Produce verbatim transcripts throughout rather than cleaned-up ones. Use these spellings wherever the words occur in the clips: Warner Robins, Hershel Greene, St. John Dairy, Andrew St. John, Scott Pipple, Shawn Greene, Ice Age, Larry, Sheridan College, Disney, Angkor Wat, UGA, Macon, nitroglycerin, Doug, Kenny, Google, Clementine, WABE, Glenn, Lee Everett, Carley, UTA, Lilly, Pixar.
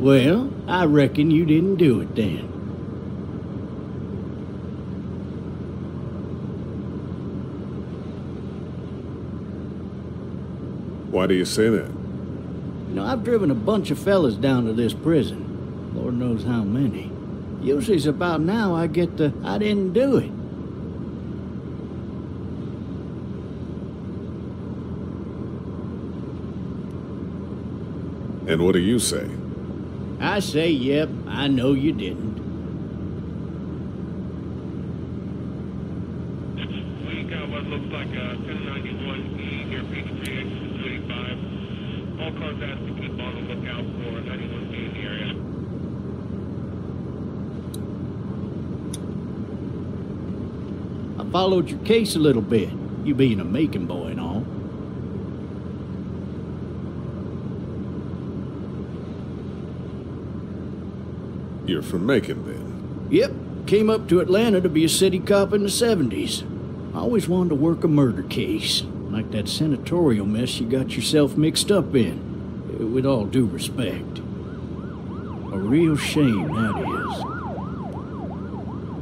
Well, I reckon you didn't do it then. Why do you say that? You know, I've driven a bunch of fellas down to this prison. Lord knows how many. Usually it's about now I get the, I didn't do it. And what do you say? I say, yep, I know you didn't. We got what looks like a ten ninety-one E near P three, exit thirty-five. All cars asked to keep on the lookout for ninety-one B in the area. I followed your case a little bit, you being a Macon boy and all. You're from Macon, then? Yep. Came up to Atlanta to be a city cop in the seventies. I always wanted to work a murder case, like that senatorial mess you got yourself mixed up in. With all due respect. A real shame, that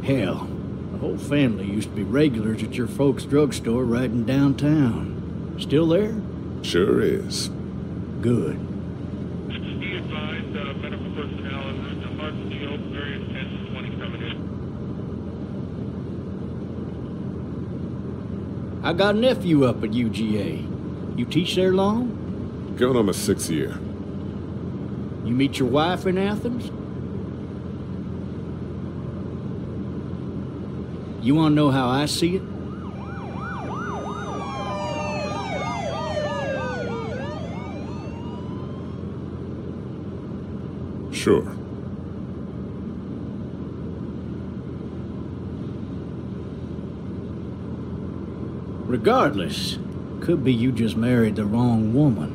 is. Hell, the whole family used to be regulars at your folks' drugstore right in downtown. Still there? Sure is. Good. I got a nephew up at U G A. You teach there long? Going on my sixth year. You meet your wife in Athens? You want to know how I see it? Sure. Regardless, could be you just married the wrong woman.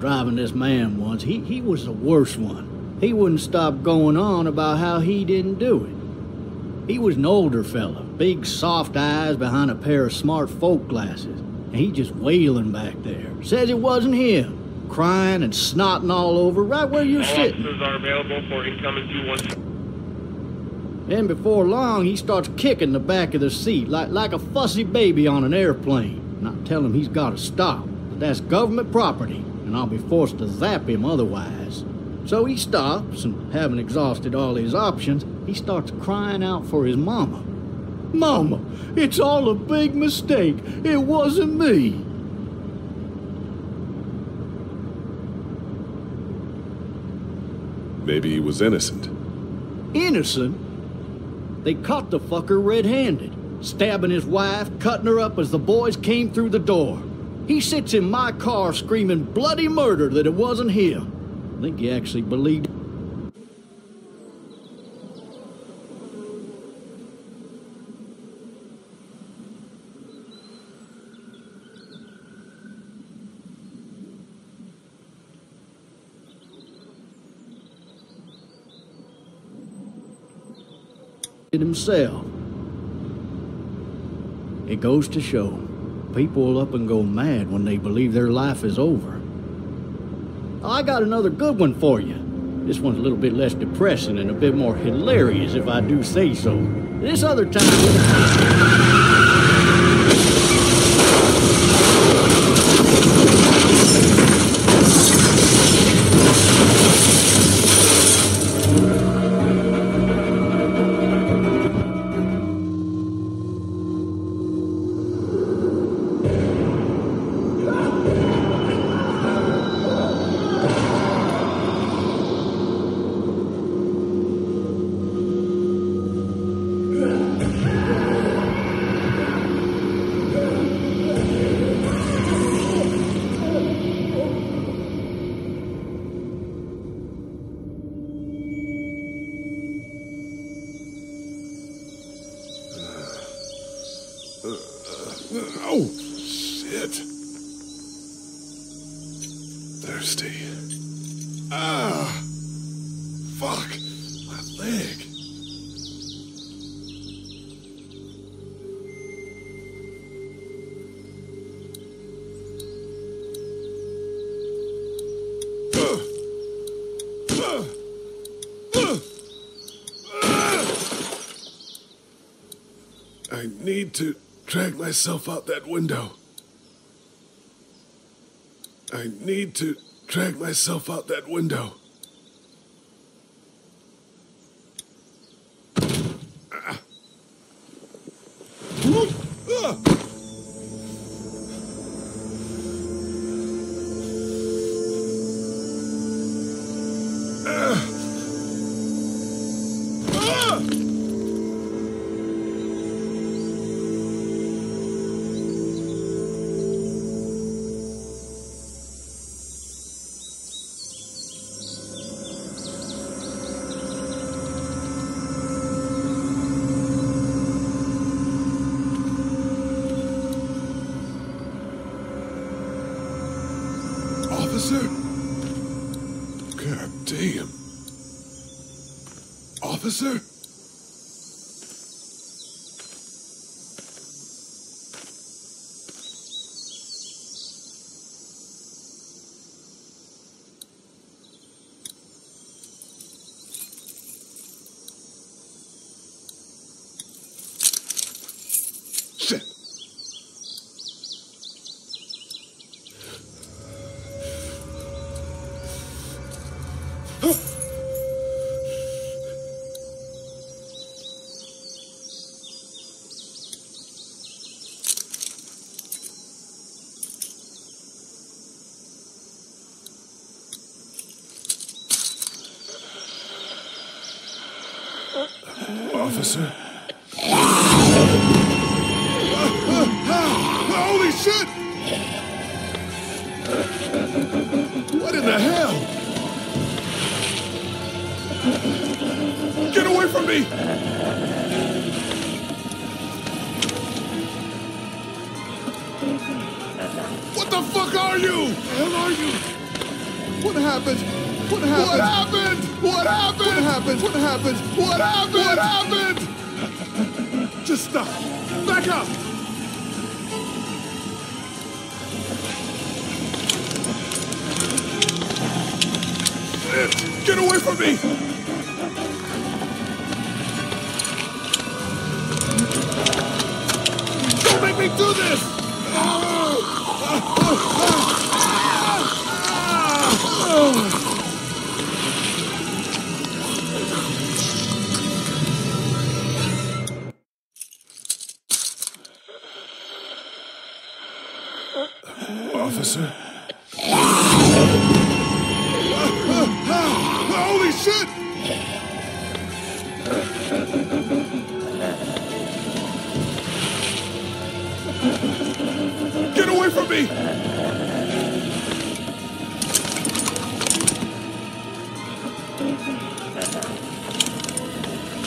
Driving this man once, he, he was the worst one. he wouldn't stop going on about how he didn't do it. He was an older fella, big soft eyes behind a pair of smart folk glasses, and he just wailing back there. Says it wasn't him, crying and snotting all over right where you're all sitting. Officers are available for incoming two one. Then before long, he starts kicking the back of the seat like, like a fussy baby on an airplane. And I tell him he's got to stop, but that's government property, and I'll be forced to zap him otherwise. So he stops, and having exhausted all his options, he starts crying out for his mama. Mama, it's all a big mistake. It wasn't me. Maybe he was innocent. Innocent? They caught the fucker red-handed, stabbing his wife, cutting her up as the boys came through the door. He sits in my car screaming bloody murder that it wasn't him. I think he actually believed it. Himself. It goes to show, people will up and go mad when they believe their life is over. I got another good one for you. This one's a little bit less depressing and a bit more hilarious, if I do say so. This other time... to drag myself out that window. I need to drag myself out that window. Officer? Shit. Oh. Officer? uh, uh, uh, holy shit! What in the hell? Get away from me! What the fuck are you? Where are you? What happened? What happened? What happened? What happened? What happened? What happened? What happened? Just stop. Back up. Get away from me! Don't make me do this! Officer? Holy shit! Get away from me!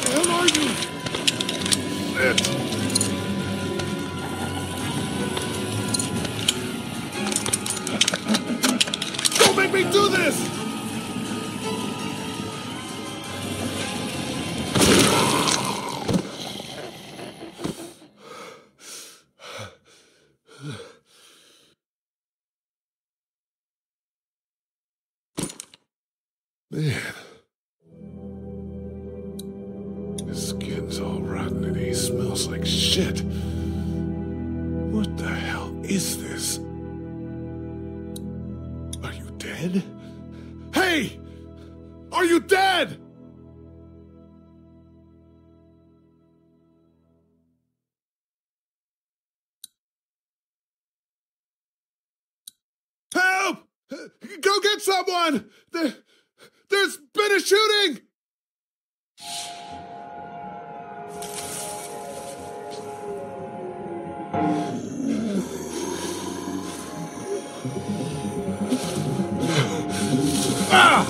Where are you? Shit! Don't make me do this! Man. His skin's all rotten and he smells like shit. What the hell is this? Hey! Are you dead? Help! Go get someone! There, there's been a shooting! Ah!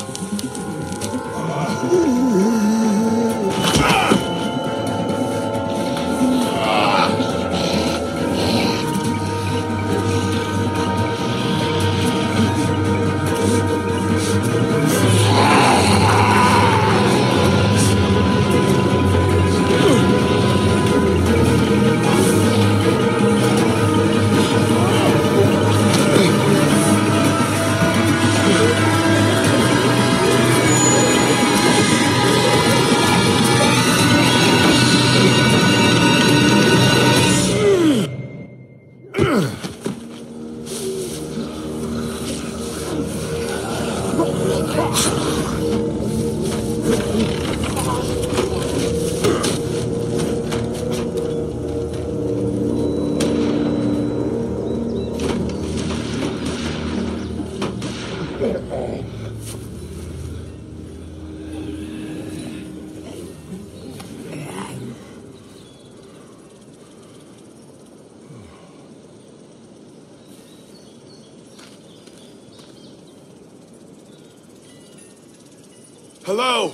Hello?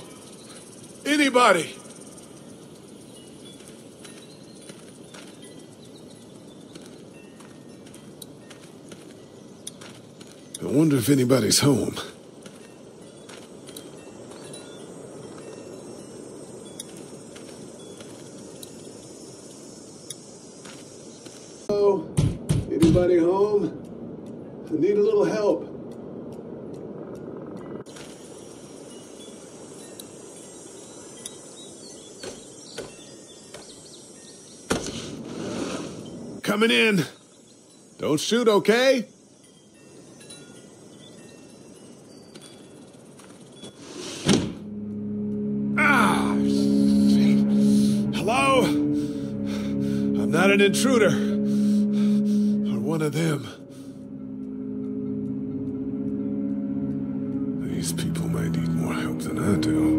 Anybody? I wonder if anybody's home. Hello? Anybody home? I need a little help. Coming in. Don't shoot, okay? Ah! Hello? I'm not an intruder. Or one of them. These people might need more help than I do.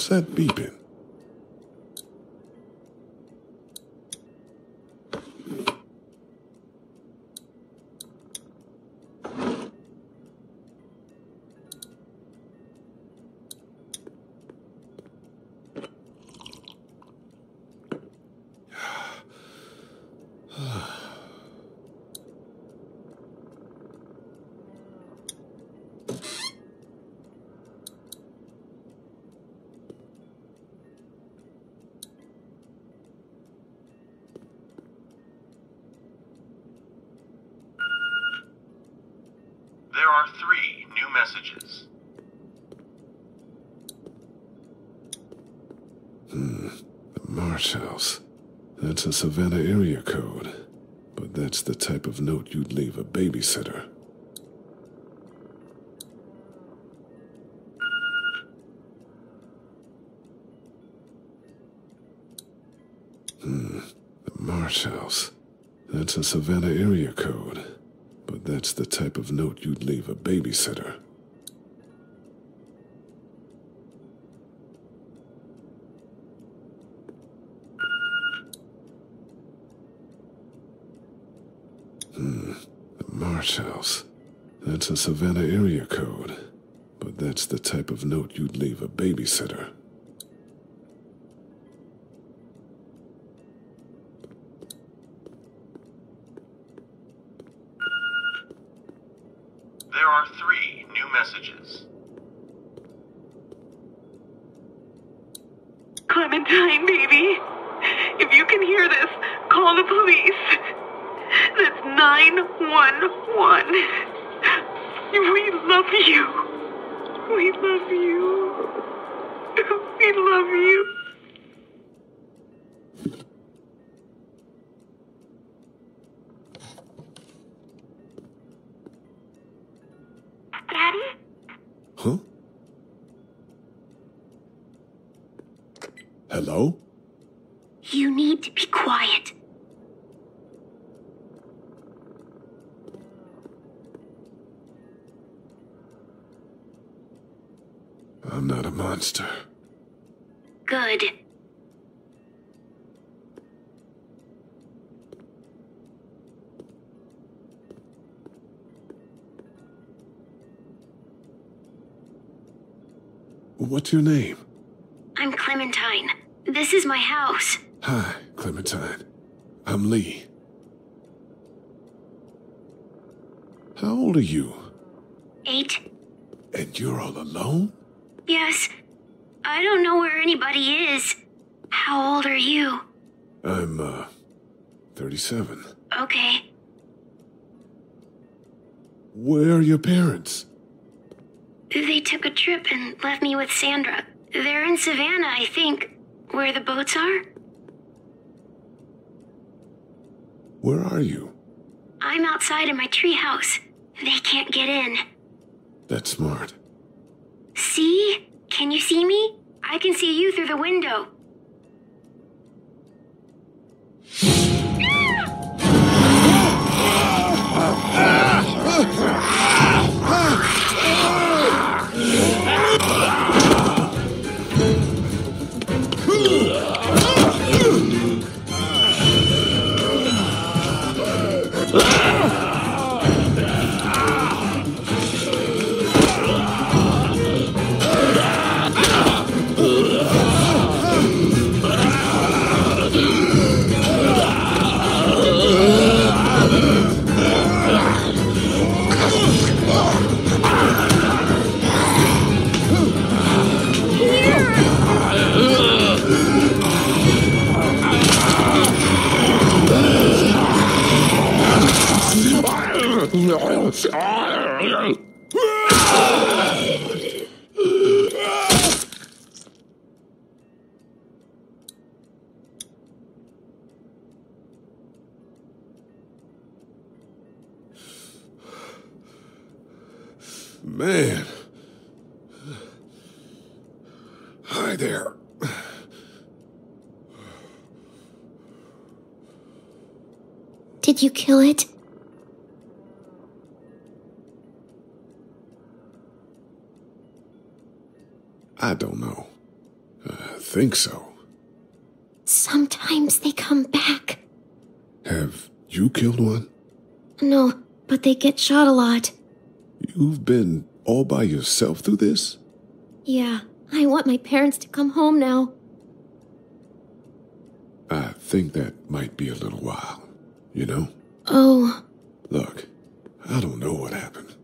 What's that beeping? Messages. Hmm. The Marsh House. That's a Savannah area code. But that's the type of note you'd leave a babysitter. Hmm. The Marsh House. That's a Savannah area code. But that's the type of note you'd leave a babysitter. House. That's a Savannah area code, but that's the type of note you'd leave a babysitter. There are three new messages. Clementine, baby. If you can hear this, call the police. That's nine one one. We love you. We love you. We love you. Daddy? Huh? Hello? You need to be quiet. I'm not a monster. Good. What's your name? I'm Clementine. This is my house. Hi, Clementine. I'm Lee. How old are you? Eight. And you're all alone? Yes. I don't know where anybody is. How old are you? I'm, uh, thirty-seven. Okay. Where are your parents? They took a trip and left me with Sandra. They're in Savannah, I think, where the boats are. Where are you? I'm outside in my treehouse. They can't get in. That's smart. See? Can you see me? I can see you through the window. Man. Hi there. Did you kill it? I don't know. think so. Sometimes they come back. Have you killed one? No, but they get shot a lot. You've been all by yourself through this? Yeah, I want my parents to come home now. I think that might be a little while, you know? Oh. Look, I don't know what happened,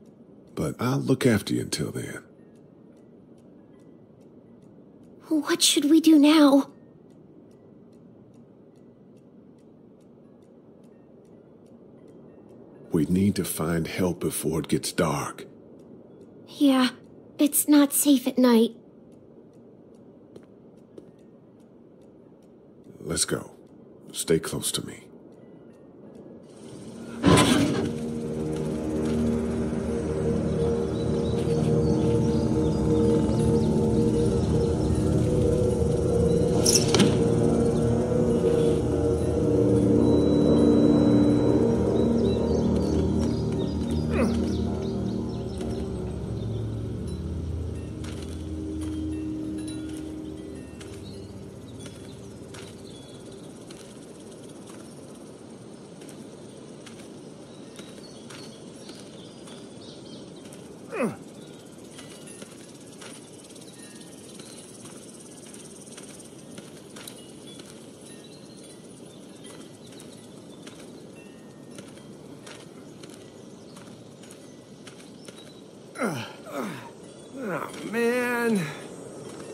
but I'll look after you until then. What should we do now? We need to find help before it gets dark. Yeah, it's not safe at night. Let's go. Stay close to me.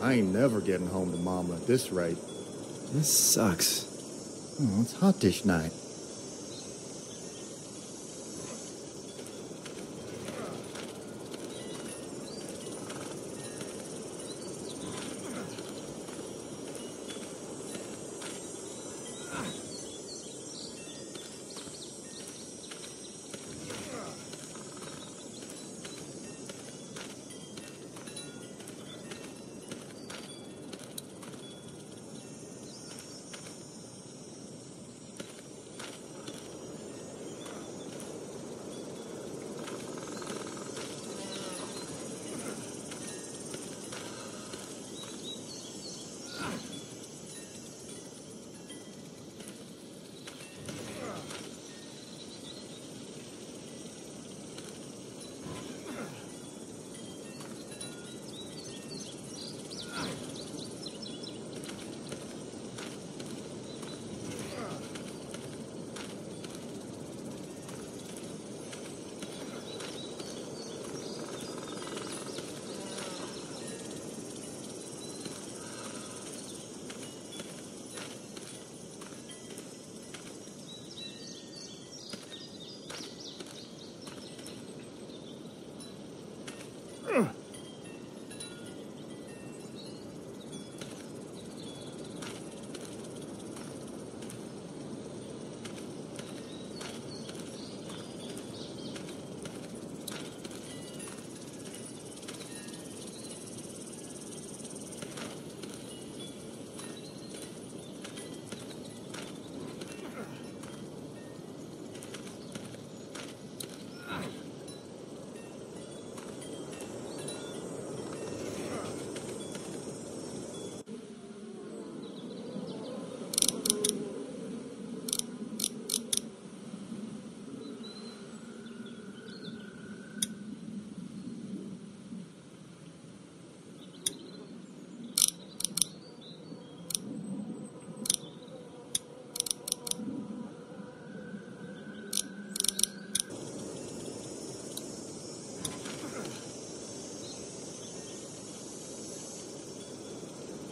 I ain't never getting home to Mama at this rate. This sucks. Oh, it's hot dish night.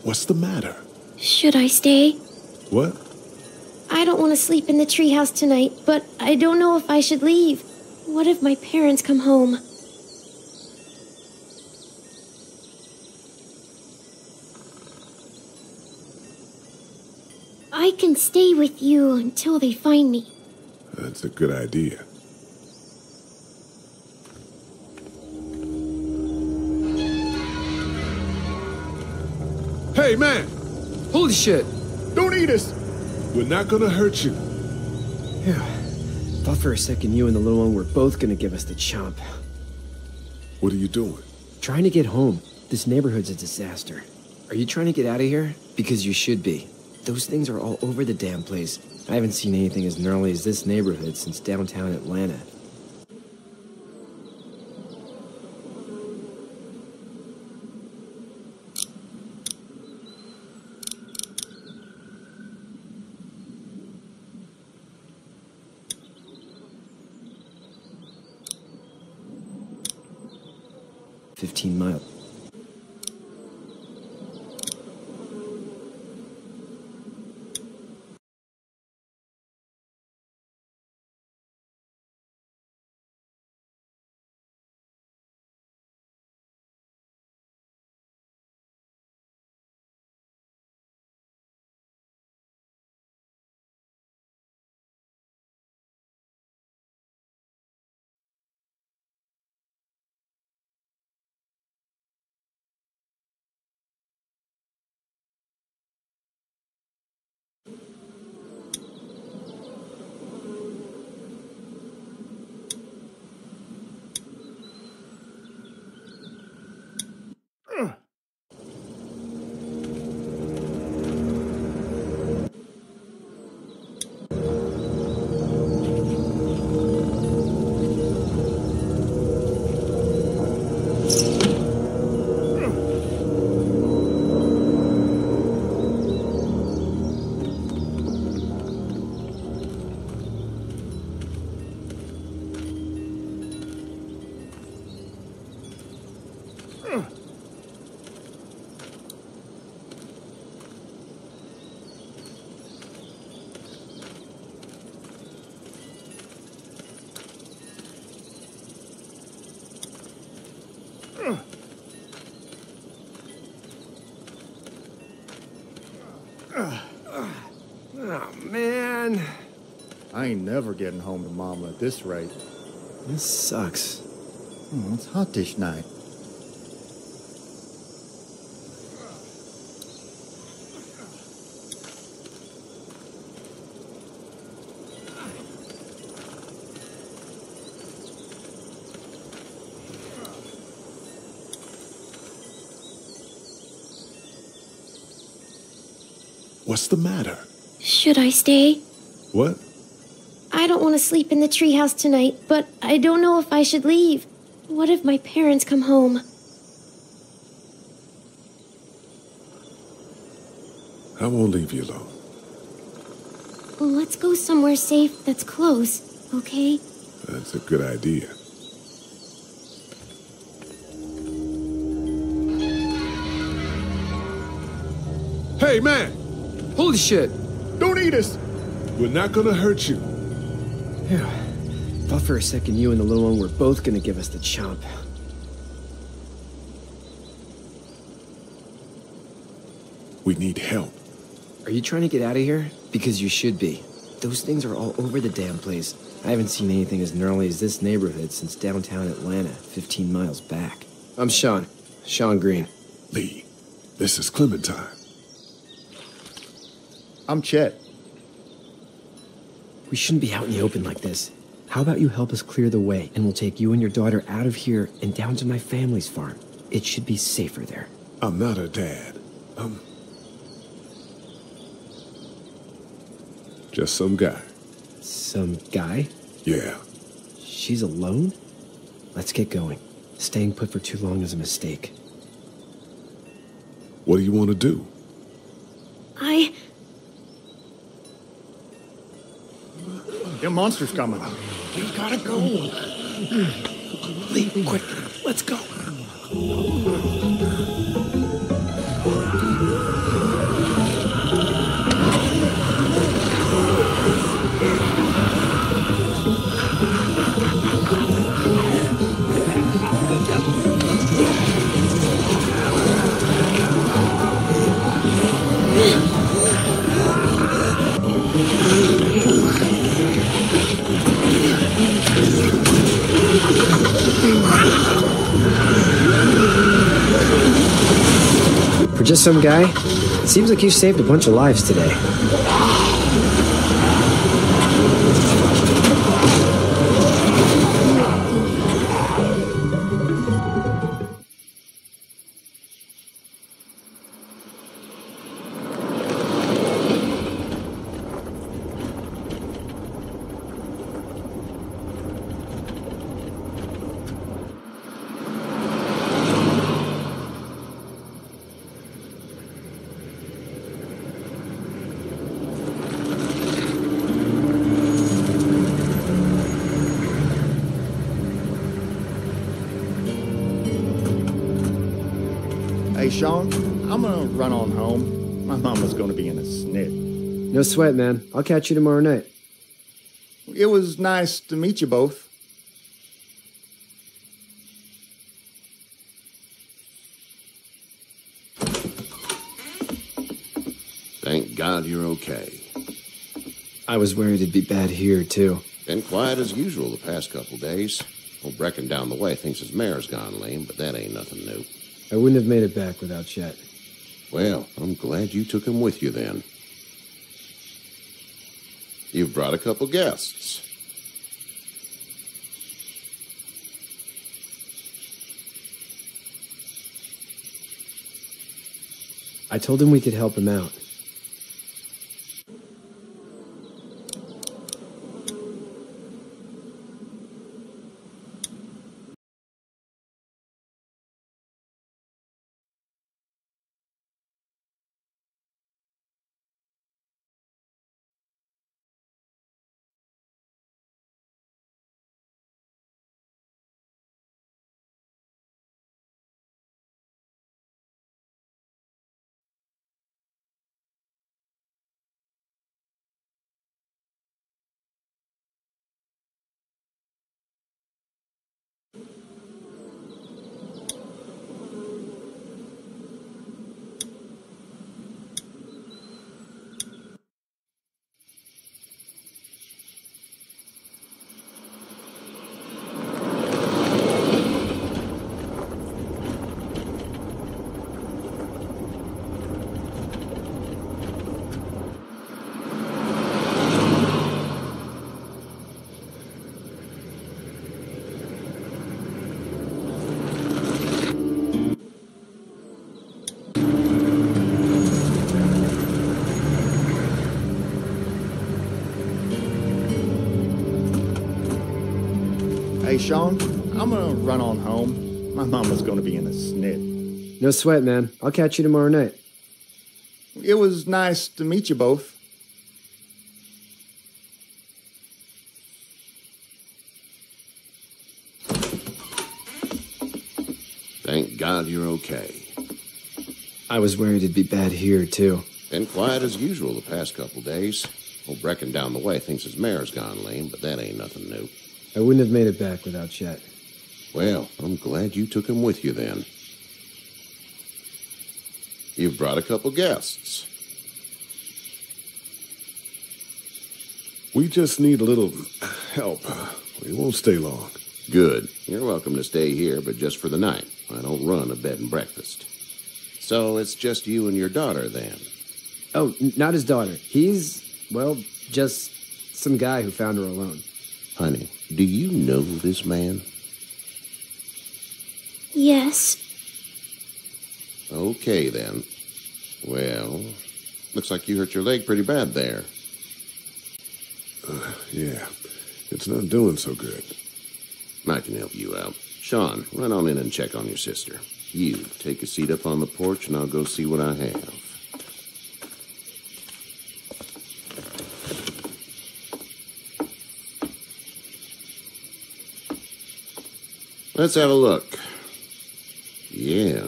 What's the matter? Should I stay? What? I don't want to sleep in the treehouse tonight, but I don't know if I should leave. What if my parents come home? I can stay with you until they find me. That's a good idea. Hey, man! Holy shit! Don't eat us! We're not gonna hurt you. Yeah. Thought for a second you and the little one were both gonna give us the chomp. What are you doing? Trying to get home. This neighborhood's a disaster. Are you trying to get out of here? Because you should be. Those things are all over the damn place. I haven't seen anything as gnarly as this neighborhood since downtown Atlanta. fifteen miles. I ain't never getting home to Mama at this rate. This sucks. Mm, it's hot this night. What's the matter? Should I stay? What? I don't want to sleep in the treehouse tonight, but I don't know if I should leave. What if my parents come home? I won't leave you alone. Let's go somewhere safe that's close, okay? That's a good idea. Hey, man! Holy shit! Don't eat us! We're not gonna hurt you. Yeah. Thought for a second you and the little one were both gonna give us the chomp. We need help. Are you trying to get out of here? Because you should be. Those things are all over the damn place. I haven't seen anything as gnarly as this neighborhood since downtown Atlanta, fifteen miles back. I'm Shawn. Shawn Greene. Lee, this is Clementine. I'm Chet. We shouldn't be out in the open like this. How about you help us clear the way, and we'll take you and your daughter out of here and down to my family's farm. It should be safer there. I'm not her dad. I'm... just some guy. Some guy? Yeah. She's alone? Let's get going. Staying put for too long is a mistake. What do you want to do? I... The monster's coming. We gotta go. Lee, quick, let's go. For just some guy, it seems like you saved a bunch of lives today. Hey, Shawn, I'm gonna run on home. My mama's gonna be in a snit. No sweat, man. I'll catch you tomorrow night. It was nice to meet you both. Thank God you're okay. I was worried it'd be bad here, too. Been quiet as usual the past couple days. Old Brecken down the way thinks his mare's gone lame, but that ain't nothing new. I wouldn't have made it back without Chet. Well, I'm glad you took him with you, then. You've brought a couple guests. I told him we could help him out. Hey, Shawn, I'm gonna run on home. My mama's gonna be in a snit. No sweat, man. I'll catch you tomorrow night. It was nice to meet you both. Thank God you're okay. I was worried it'd be bad here, too. Been quiet as usual the past couple days. Old Brecken down the way thinks his mare's gone lame, but that ain't nothing new. I wouldn't have made it back without Chet. Well, I'm glad you took him with you, then. You've brought a couple guests. We just need a little help. We won't stay long. Good. You're welcome to stay here, but just for the night. I don't run a bed and breakfast. So it's just you and your daughter, then? Oh, not his daughter. He's, well, just some guy who found her alone. Honey, do you know this man? Yes. Okay, then. Well, looks like you hurt your leg pretty bad there. Uh, yeah, it's not doing so good. I can help you out. Shawn, run on in and check on your sister. You, take a seat up on the porch and I'll go see what I have. Let's have a look. Yeah,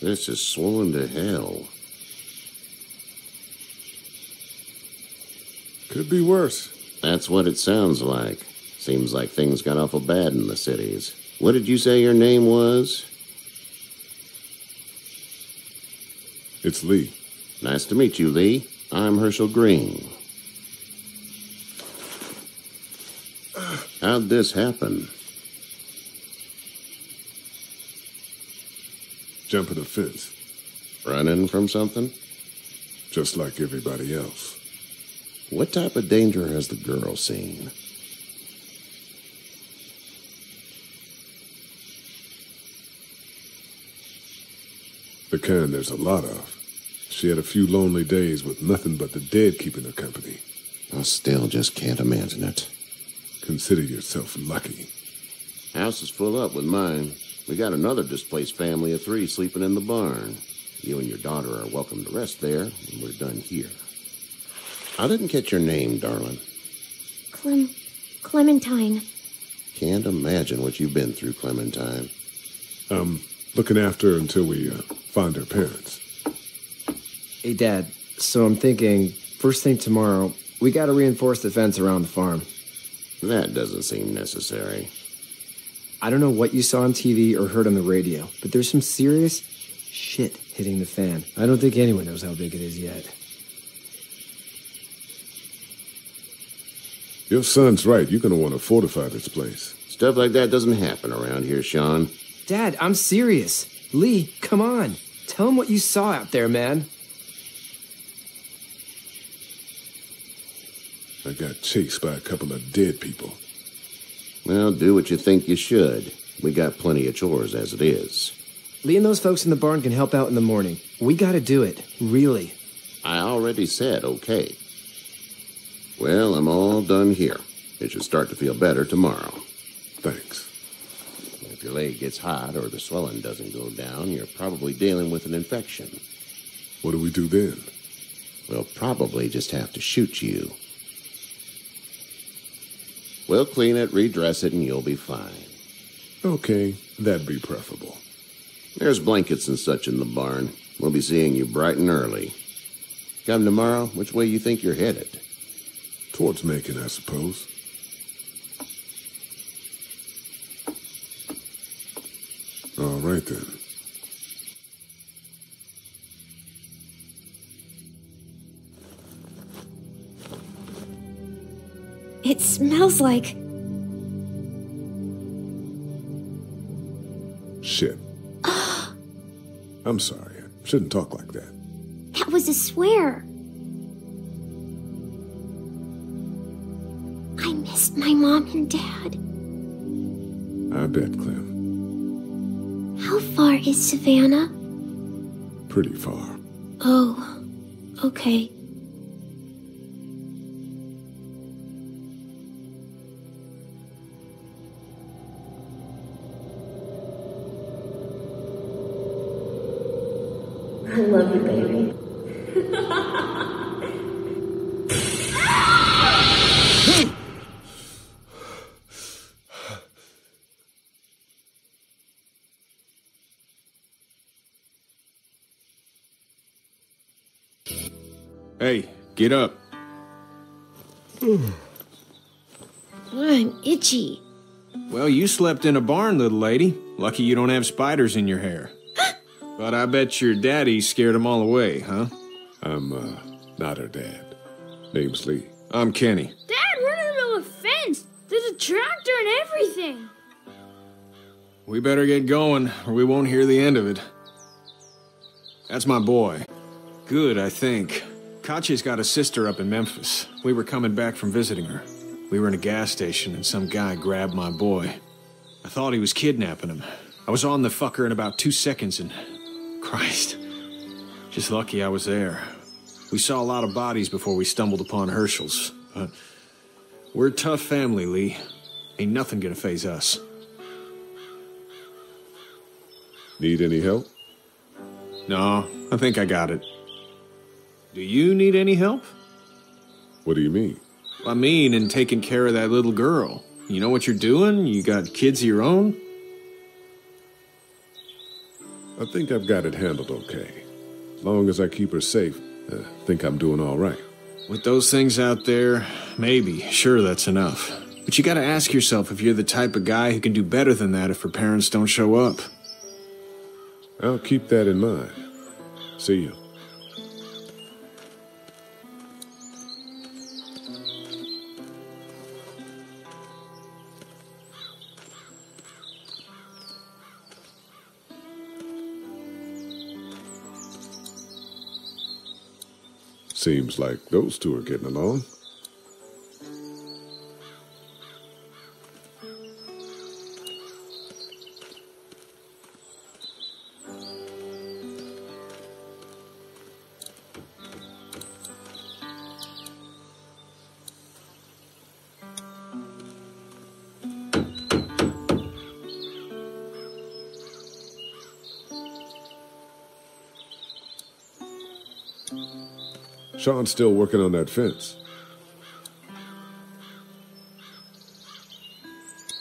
this is swollen to hell. Could be worse. That's what it sounds like. Seems like things got awful bad in the cities. What did you say your name was? It's Lee. Nice to meet you, Lee. I'm Hershel Greene. How'd this happen? Jumping a fence. Running from something? Just like everybody else. What type of danger has the girl seen? The kind there's a lot of. She had a few lonely days with nothing but the dead keeping her company. I still just can't imagine it. Consider yourself lucky. House is full up with mine. We got another displaced family of three sleeping in the barn. You and your daughter are welcome to rest there, and we're done here. I didn't catch your name, darling. Clem... Clementine. Can't imagine what you've been through, Clementine. Um, looking after her until we uh, find her parents. Hey, Dad, so I'm thinking, first thing tomorrow, we gotta reinforce the fence around the farm. That doesn't seem necessary. I don't know what you saw on T V or heard on the radio, but there's some serious shit hitting the fan. I don't think anyone knows how big it is yet. Your son's right. You're going to want to fortify this place. Stuff like that doesn't happen around here, Shawn. Dad, I'm serious. Lee, come on. Tell him what you saw out there, man. I got chased by a couple of dead people. Well, do what you think you should. We got plenty of chores as it is. Lee and those folks in the barn can help out in the morning. We gotta do it. Really. I already said okay. Well, I'm all done here. It should start to feel better tomorrow. Thanks. If your leg gets hot or the swelling doesn't go down, you're probably dealing with an infection. What do we do then? We'll probably just have to shoot you. We'll clean it, redress it, and you'll be fine. Okay, that'd be preferable. There's blankets and such in the barn. We'll be seeing you bright and early. Come tomorrow, which way you think you're headed? Towards Macon, I suppose. All right, then. It smells like... shit. I'm sorry. I shouldn't talk like that. That was a swear. I missed my mom and dad. I bet, Clem. How far is Savannah? Pretty far. Oh, okay. I love you, baby. Hey, get up. I'm itchy. Well, you slept in a barn, little lady. Lucky you don't have spiders in your hair. But I bet your daddy scared them all away, huh? I'm, uh, not her dad. Name's Lee. I'm Kenny. Dad, we're in the middle of a fence. There's a tractor and everything. We better get going, or we won't hear the end of it. That's my boy. Good, I think. Kachi's got a sister up in Memphis. We were coming back from visiting her. We were in a gas station, and some guy grabbed my boy. I thought he was kidnapping him. I was on the fucker in about two seconds, and... Christ. Just lucky I was there. We saw a lot of bodies before we stumbled upon Hershel's. But we're a tough family, Lee. Ain't nothing gonna faze us. Need any help? No, I think I got it. Do you need any help? What do you mean? I mean in taking care of that little girl. You know what you're doing? You got kids of your own? I think I've got it handled okay. As long as I keep her safe, I think I'm doing all right. With those things out there, maybe, sure, that's enough. But you gotta ask yourself if you're the type of guy who can do better than that if her parents don't show up. I'll keep that in mind. See you. Seems like those two are getting along. Shawn's still working on that fence.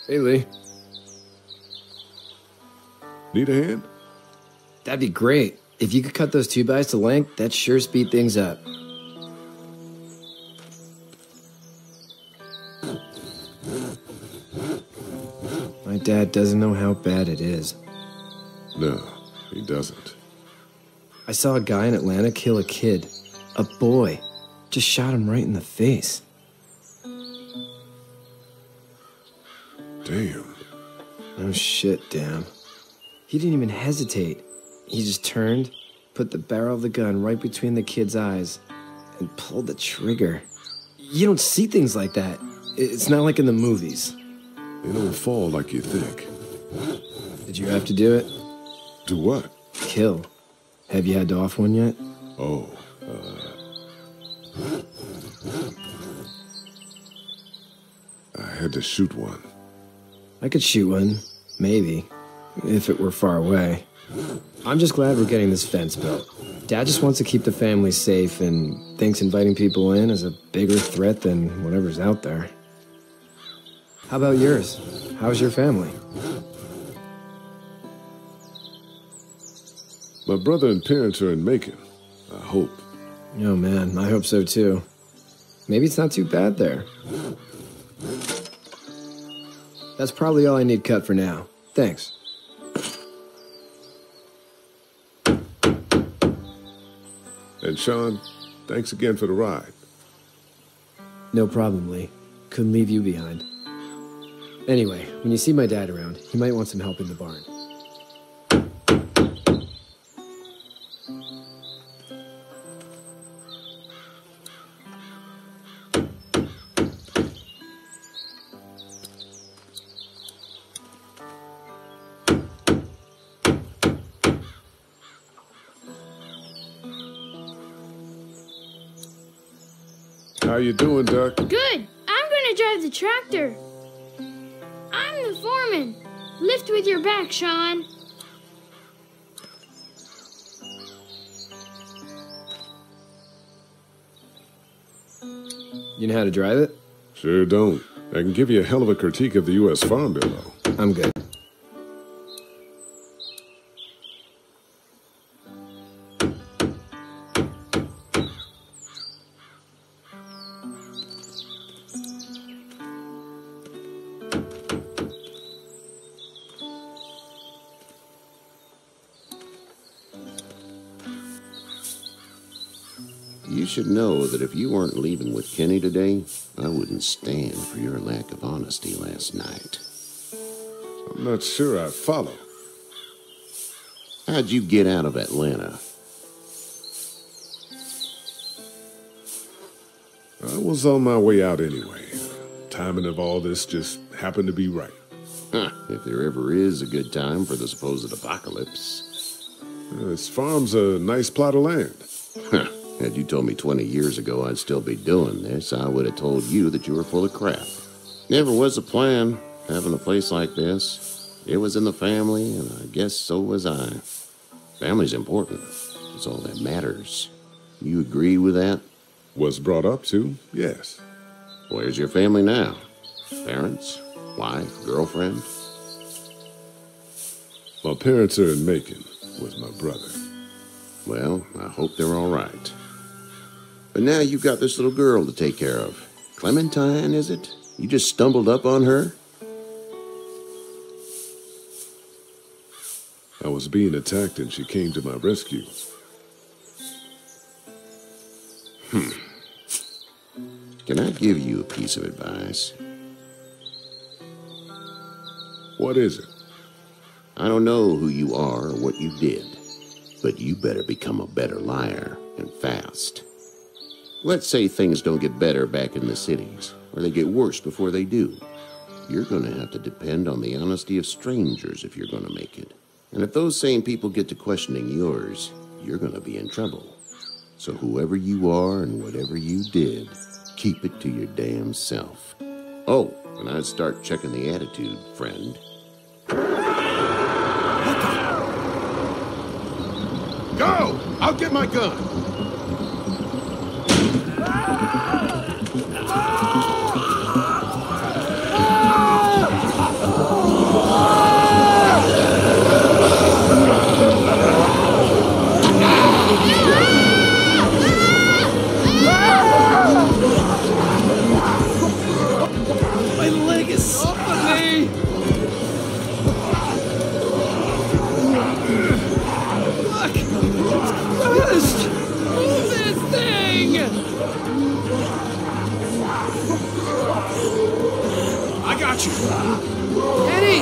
Hey, Lee. Need a hand? That'd be great. If you could cut those two bys to length, that'd sure speed things up. My dad doesn't know how bad it is. No, he doesn't. I saw a guy in Atlanta kill a kid. A boy. Just shot him right in the face. Damn. No shit, damn. He didn't even hesitate. He just turned, put the barrel of the gun right between the kid's eyes, and pulled the trigger. You don't see things like that. It's not like in the movies. They don't fall like you think. Did you have to do it? Do what? Kill. Have you had to off one yet? Oh, uh... I had to shoot one. I could shoot one, maybe, if it were far away. I'm just glad we're getting this fence built. Dad just wants to keep the family safe and thinks inviting people in is a bigger threat than whatever's out there. How about yours? How's your family? My brother and parents are in Macon, I hope. Oh man, I hope so too. Maybe it's not too bad there. That's probably all I need cut for now. Thanks. And Shawn, thanks again for the ride. No problem, Lee. Couldn't leave you behind. Anyway, when you see my dad around, he might want some help in the barn. How you doing, Doug? Good. I'm gonna drive the tractor. I'm the foreman. Lift with your back, Shawn. You know how to drive it? Sure don't. I can give you a hell of a critique of the U S Farm Bill, though. I'm good. You should know that if you weren't leaving with Kenny today, I wouldn't stand for your lack of honesty last night. I'm not sure I follow. How'd you get out of Atlanta? I was on my way out anyway. Timing of all this just happened to be right. Huh, if there ever is a good time for the supposed apocalypse. This farm's a nice plot of land. Huh. Had you told me twenty years ago I'd still be doing this, I would have told you that you were full of crap. Never was a plan, having a place like this. It was in the family, and I guess so was I. Family's important. It's all that matters. You agree with that? Was brought up to, yes. Where's your family now? Parents? Wife? Girlfriend? My parents are in Macon with my brother. Well, I hope they're all right. But now you've got this little girl to take care of. Clementine, is it? You just stumbled up on her? I was being attacked and she came to my rescue. Hmm. Can I give you a piece of advice? What is it? I don't know who you are or what you did, but you better become a better liar, and fast. Let's say things don't get better back in the cities, or they get worse before they do. You're gonna have to depend on the honesty of strangers if you're gonna make it. And if those same people get to questioning yours, you're gonna be in trouble. So whoever you are and whatever you did, keep it to your damn self. Oh, and I'd start checking the attitude, friend. Go! I'll get my gun! got you. Kenny,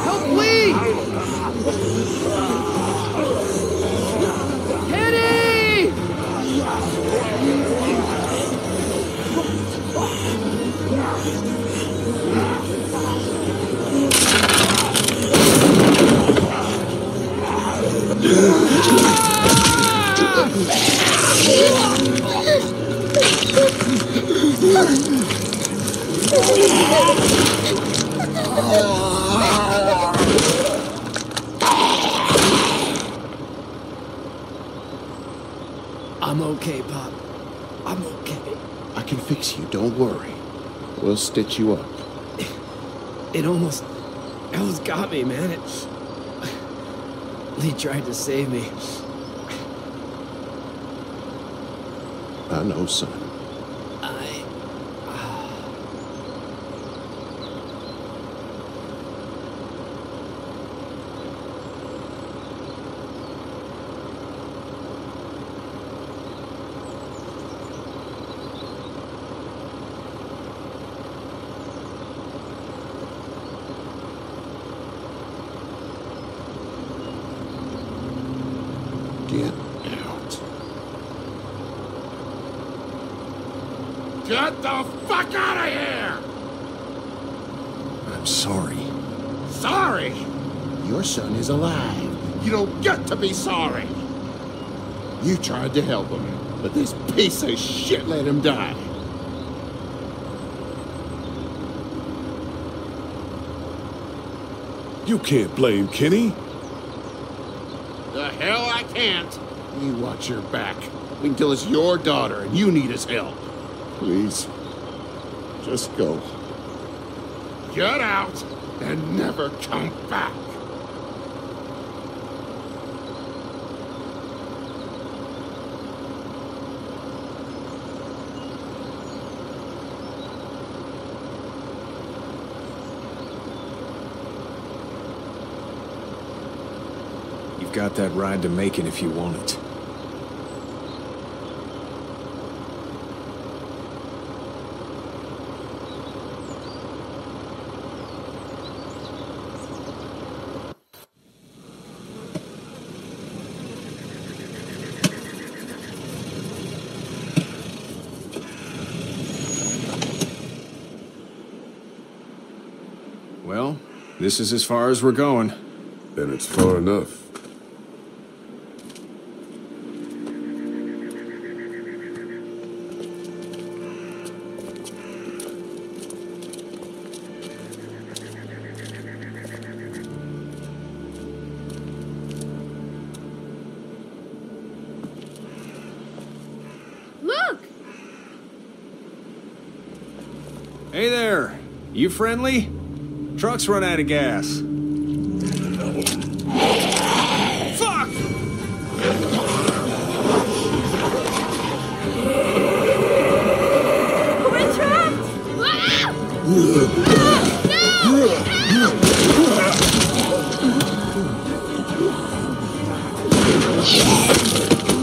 help me! Kenny! Ah! I'm okay, Pop. I'm okay. I can fix you, don't worry. We'll stitch you up. It almost... It almost got me, man. It... Lee tried to save me. I know, son. I... Get the fuck out of here! I'm sorry. Sorry? Your son is alive. You don't get to be sorry. You tried to help him, but this piece of shit let him die. You can't blame Kenny. The hell I can't. You watch your back. We can tell it's your daughter and you need his help. Please, just go. Get out and never come back. You've got that ride to Macon if you want it. Well, this is as far as we're going. Then it's far enough. Look! Hey there! You friendly? Truck's run out of gas. Fuck! We're trapped! Ah! No! Ah! No! Ah!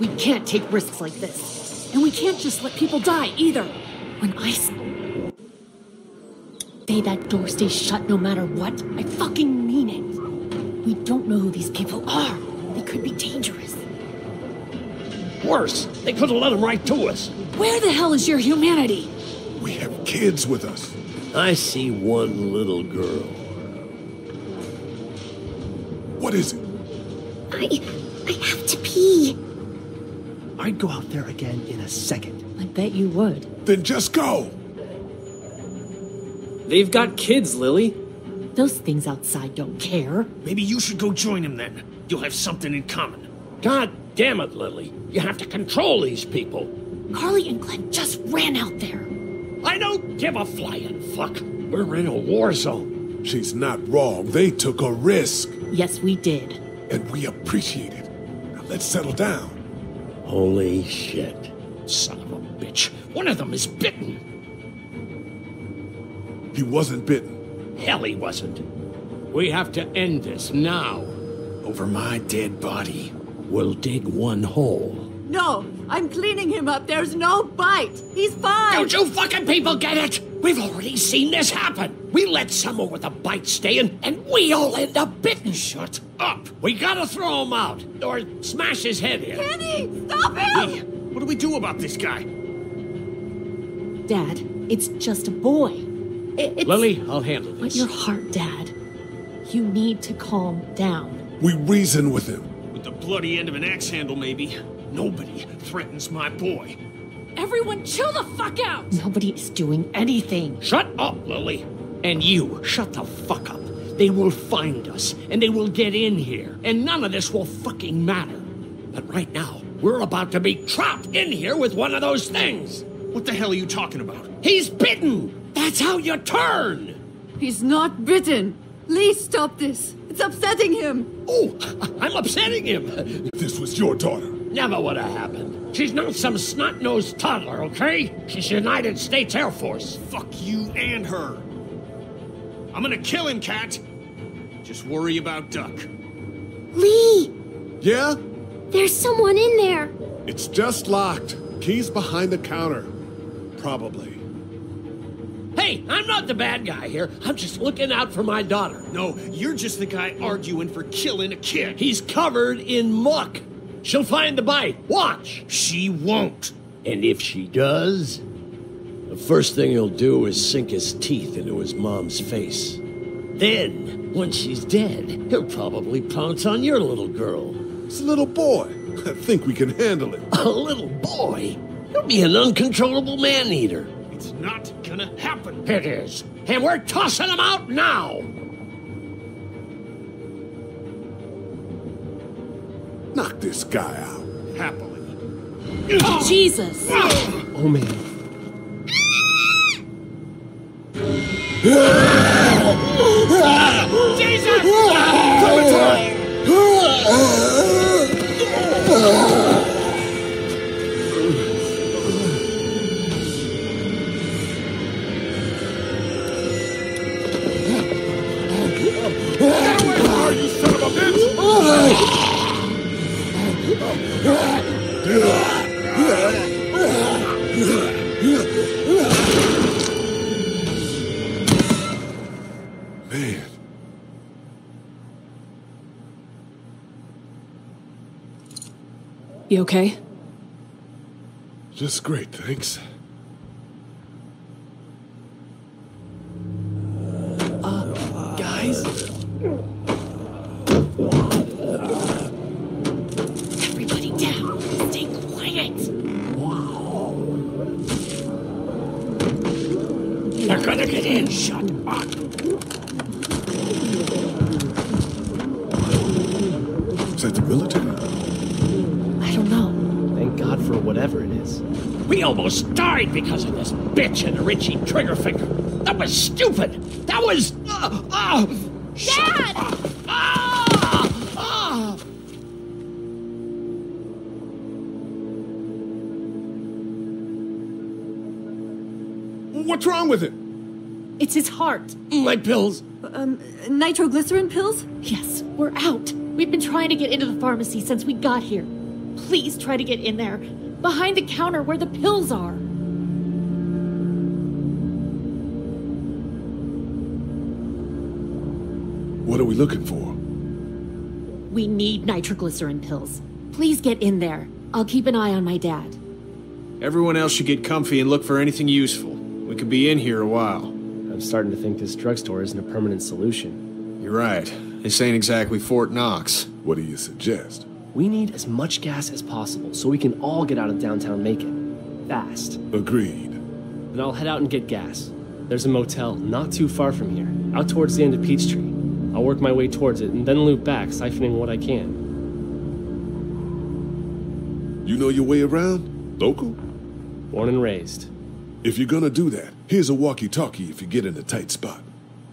We can't take risks like this. And we can't just let people die, either. When I say that door stays shut no matter what, I fucking mean it. We don't know who these people are. They could be dangerous. Worse, they could have let them right to us. Where the hell is your humanity? We have kids with us. I see one little girl. What is it? I... I have to pee. I'd go out there again in a second. I bet you would. Then just go! They've got kids, Lily. Those things outside don't care. Maybe you should go join them then. You'll have something in common. God damn it, Lily. You have to control these people. Carley and Glenn just ran out there. I don't give a flying fuck. We're in a war zone. She's not wrong. They took a risk. Yes, we did. And we appreciate it. Now let's settle down. Holy shit. Son of a bitch. One of them is bitten. He wasn't bitten. Hell, he wasn't. We have to end this now. Over my dead body, we'll dig one hole. No, I'm cleaning him up. There's no bite. He's fine. Don't you fucking people get it? We've already seen this happen. We let someone with a bite stay in, and we all end up bitten. Shut up. We gotta throw him out, or smash his head in. Kenny, stop him! Hey, what do we do about this guy? Dad, it's just a boy. It, it's... Lily, I'll handle this. But your heart, Dad. You need to calm down. We reason with him. With the bloody end of an axe handle, maybe. Nobody threatens my boy. Everyone chill the fuck out! Nobody is doing anything. Shut up, Lily. And you, shut the fuck up. They will find us, and they will get in here, and none of this will fucking matter. But right now, we're about to be trapped in here with one of those things. What the hell are you talking about? He's bitten! That's how you turn! He's not bitten. Lee, stop this. It's upsetting him. Oh, I'm upsetting him. This was your daughter. Never would have happened. She's not some snot-nosed toddler, okay? She's United States Air Force. Fuck you and her. I'm gonna kill him, Cat. Just worry about Duck. Lee! Yeah? There's someone in there. It's just locked. Key's behind the counter. Probably. Hey, I'm not the bad guy here. I'm just looking out for my daughter. No, you're just the guy arguing for killing a kid. He's covered in muck. She'll find the bite. Watch. She won't. And if she does, the first thing he'll do is sink his teeth into his mom's face. Then, when she's dead, he'll probably pounce on your little girl. It's a little boy. I think we can handle it. A little boy? He'll be an uncontrollable man-eater. It's not gonna happen. It is. And we're tossing him out now. Knock this guy out. Happily. Jesus! Oh, man. Jesus! Clementine! Where are you, son of a bitch? Man. You okay? Just great, thanks. Uh, guys? They're gonna get in. Shut up. Is that the military? I don't know. Thank God for whatever it is. We almost died because of this bitch and the Richie Triggerfinger. That was stupid. That was. Uh, uh, Dad! Up. Ah! Ah! What's wrong with it? It's his heart. My pills. Um, nitroglycerin pills? Yes, we're out. We've been trying to get into the pharmacy since we got here. Please try to get in there. Behind the counter where the pills are. What are we looking for? We need nitroglycerin pills. Please get in there. I'll keep an eye on my dad. Everyone else should get comfy and look for anything useful. We could be in here a while. I'm starting to think this drugstore isn't a permanent solution. You're right. This ain't exactly Fort Knox. What do you suggest? We need as much gas as possible so we can all get out of downtown Macon. Fast. Agreed. Then I'll head out and get gas. There's a motel not too far from here, out towards the end of Peachtree. I'll work my way towards it and then loop back, siphoning what I can. You know your way around? Local? Born and raised. If you're gonna do that, here's a walkie-talkie if you get in a tight spot.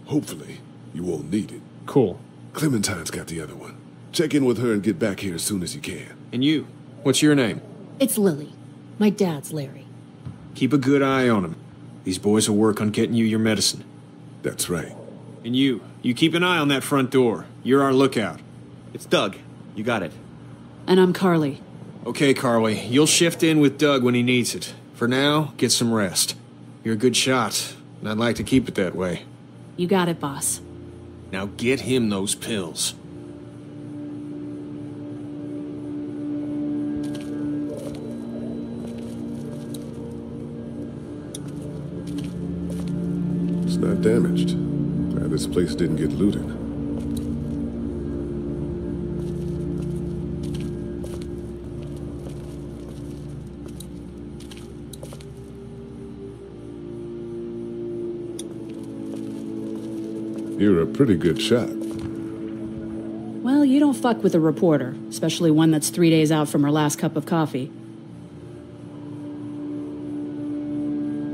Hopefully, you won't need it. Cool. Clementine's got the other one. Check in with her and get back here as soon as you can. And you? What's your name? It's Lilly. My dad's Larry. Keep a good eye on him. These boys will work on getting you your medicine. That's right. And you? You keep an eye on that front door. You're our lookout. It's Doug. You got it. And I'm Carley. Okay, Carley. You'll shift in with Doug when he needs it. For now, get some rest. You're a good shot, and I'd like to keep it that way. You got it, boss. Now get him those pills. It's not damaged. Glad this place didn't get looted. You're a pretty good shot. Well, you don't fuck with a reporter, especially one that's three days out from her last cup of coffee.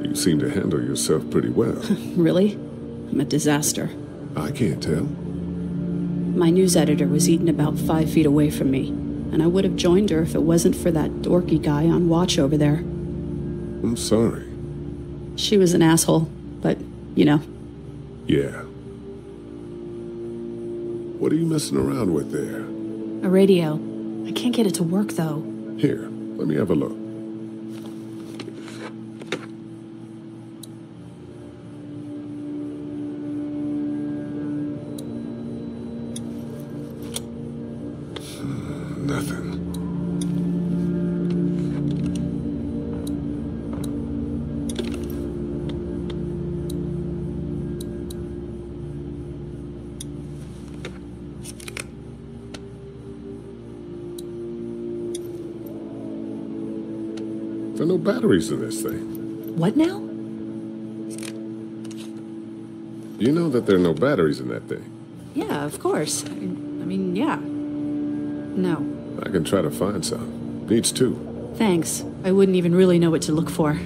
You seem to handle yourself pretty well. Really? I'm a disaster. I can't tell. My news editor was eaten about five feet away from me, and I would have joined her if it wasn't for that dorky guy on watch over there. I'm sorry. She was an asshole, but, you know. Yeah. What are you messing around with there? A radio. I can't get it to work, though. Here, let me have a look. Batteries in this thing. What now? You know that there are no batteries in that thing. Yeah, of course. I, I mean, yeah. No. I can try to find some. Needs two. Thanks. I wouldn't even really know what to look for.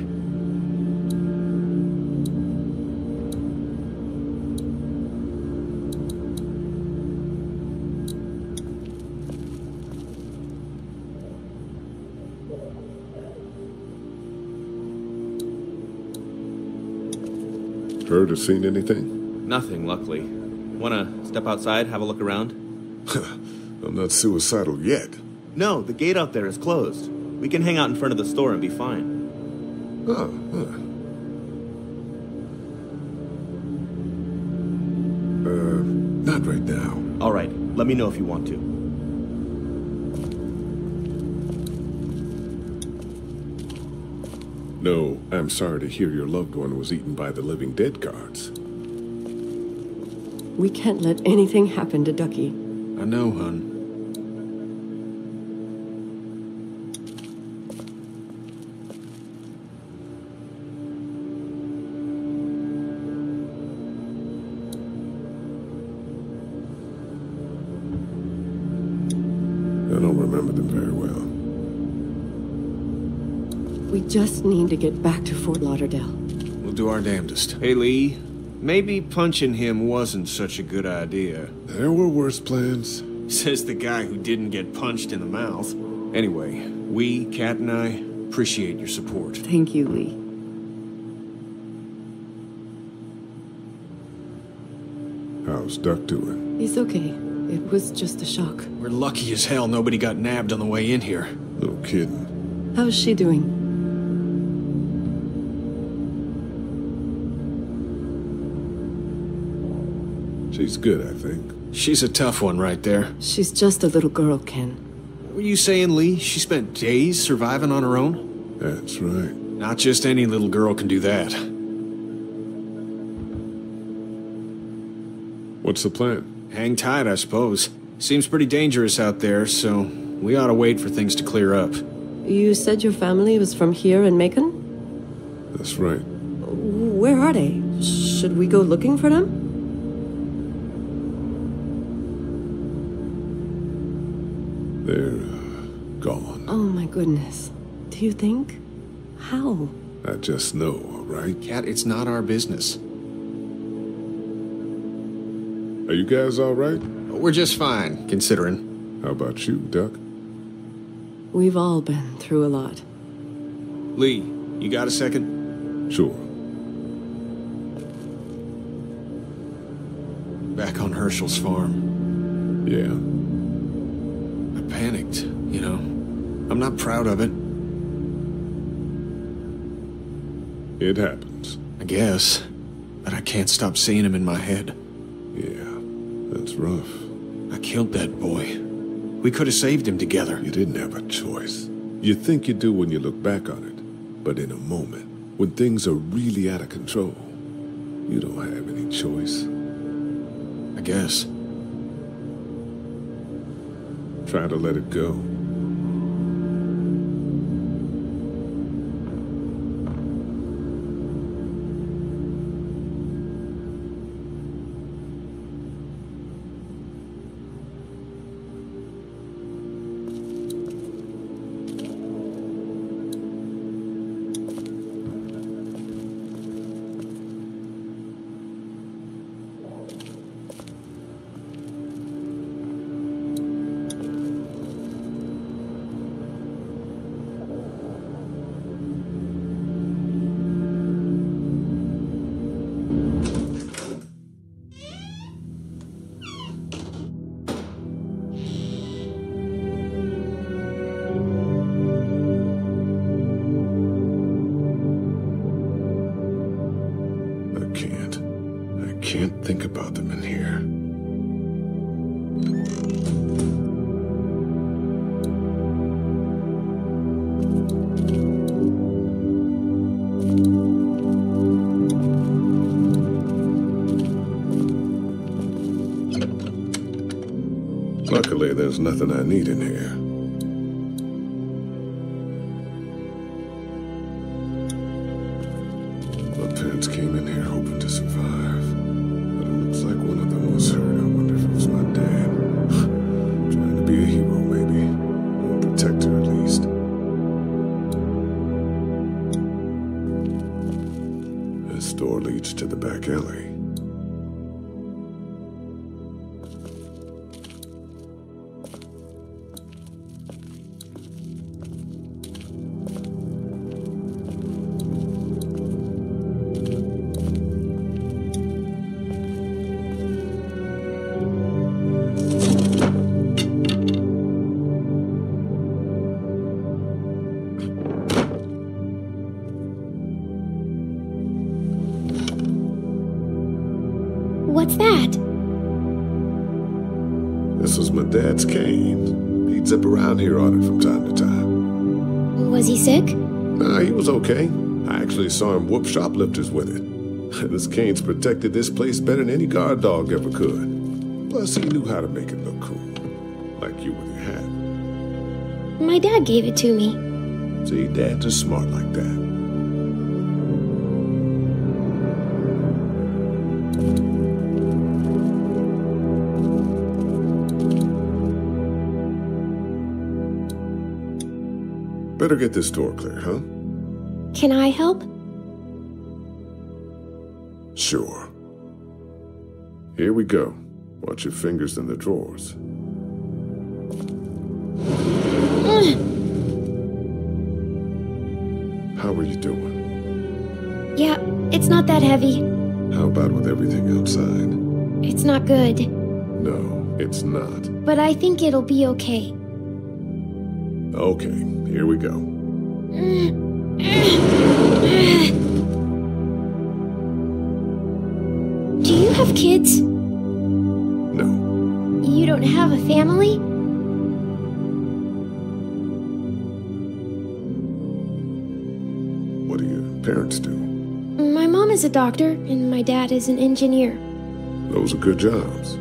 Heard or seen anything? Nothing, luckily. Wanna step outside, have a look around? I'm not suicidal yet. No, the gate out there is closed. We can hang out in front of the store and be fine. Oh, huh. Uh, not right now. All right, let me know if you want to. No, I'm sorry to hear your loved one was eaten by the living dead guards. We can't let anything happen to Ducky. I know, hon. Just need to get back to Fort Lauderdale. We'll do our damnedest. Hey, Lee, maybe punching him wasn't such a good idea. There were worse plans. Says the guy who didn't get punched in the mouth. Anyway, we, Kat and I, appreciate your support. Thank you, Lee. I'm stuck to it. He's okay. It was just a shock. We're lucky as hell nobody got nabbed on the way in here. No kidding. How's she doing? She's good, I think. She's a tough one right there. She's just a little girl, Ken. What were you saying, Lee? She spent days surviving on her own? That's right. Not just any little girl can do that. What's the plan? Hang tight, I suppose. Seems pretty dangerous out there, so we ought to wait for things to clear up. You said your family was from here in Macon? That's right. Where are they? Should we go looking for them? They're uh, gone. Oh my goodness. Do you think? How? I just know, all right? Cat, it's not our business. Are you guys all right? We're just fine, considering. How about you, Doug? We've all been through a lot. Lee, you got a second? Sure. Back on Hershel's farm. Yeah. Panicked, you know. I'm not proud of it. It happens. I guess. But I can't stop seeing him in my head. Yeah, that's rough. I killed that boy. We could have saved him together. You didn't have a choice. You think you do when you look back on it. But in a moment, when things are really out of control, you don't have any choice. I guess. Try to let it go. Luckily, there's nothing I need in here. My parents came in here hoping to survive. But it looks like one of them was hurt. I wonder if it was my dad. Trying to be a hero, maybe. Or a protector, at least. This door leads to the back alley. Saw him whoop shoplifters with it. This cane's protected this place better than any guard dog ever could. Plus, he knew how to make it look cool. Like you with your hat. My dad gave it to me. See, dads are smart like that. Better get this door clear, huh? Can I help? Sure. Here we go. Watch your fingers in the drawers. Mm. How are you doing? Yeah, it's not that heavy. How about with everything outside? It's not good. No, it's not. But I think it'll be okay. Okay, here we go. Do you have kids? No. You don't have a family? What do your parents do? My mom is a doctor, and my dad is an engineer. Those are good jobs.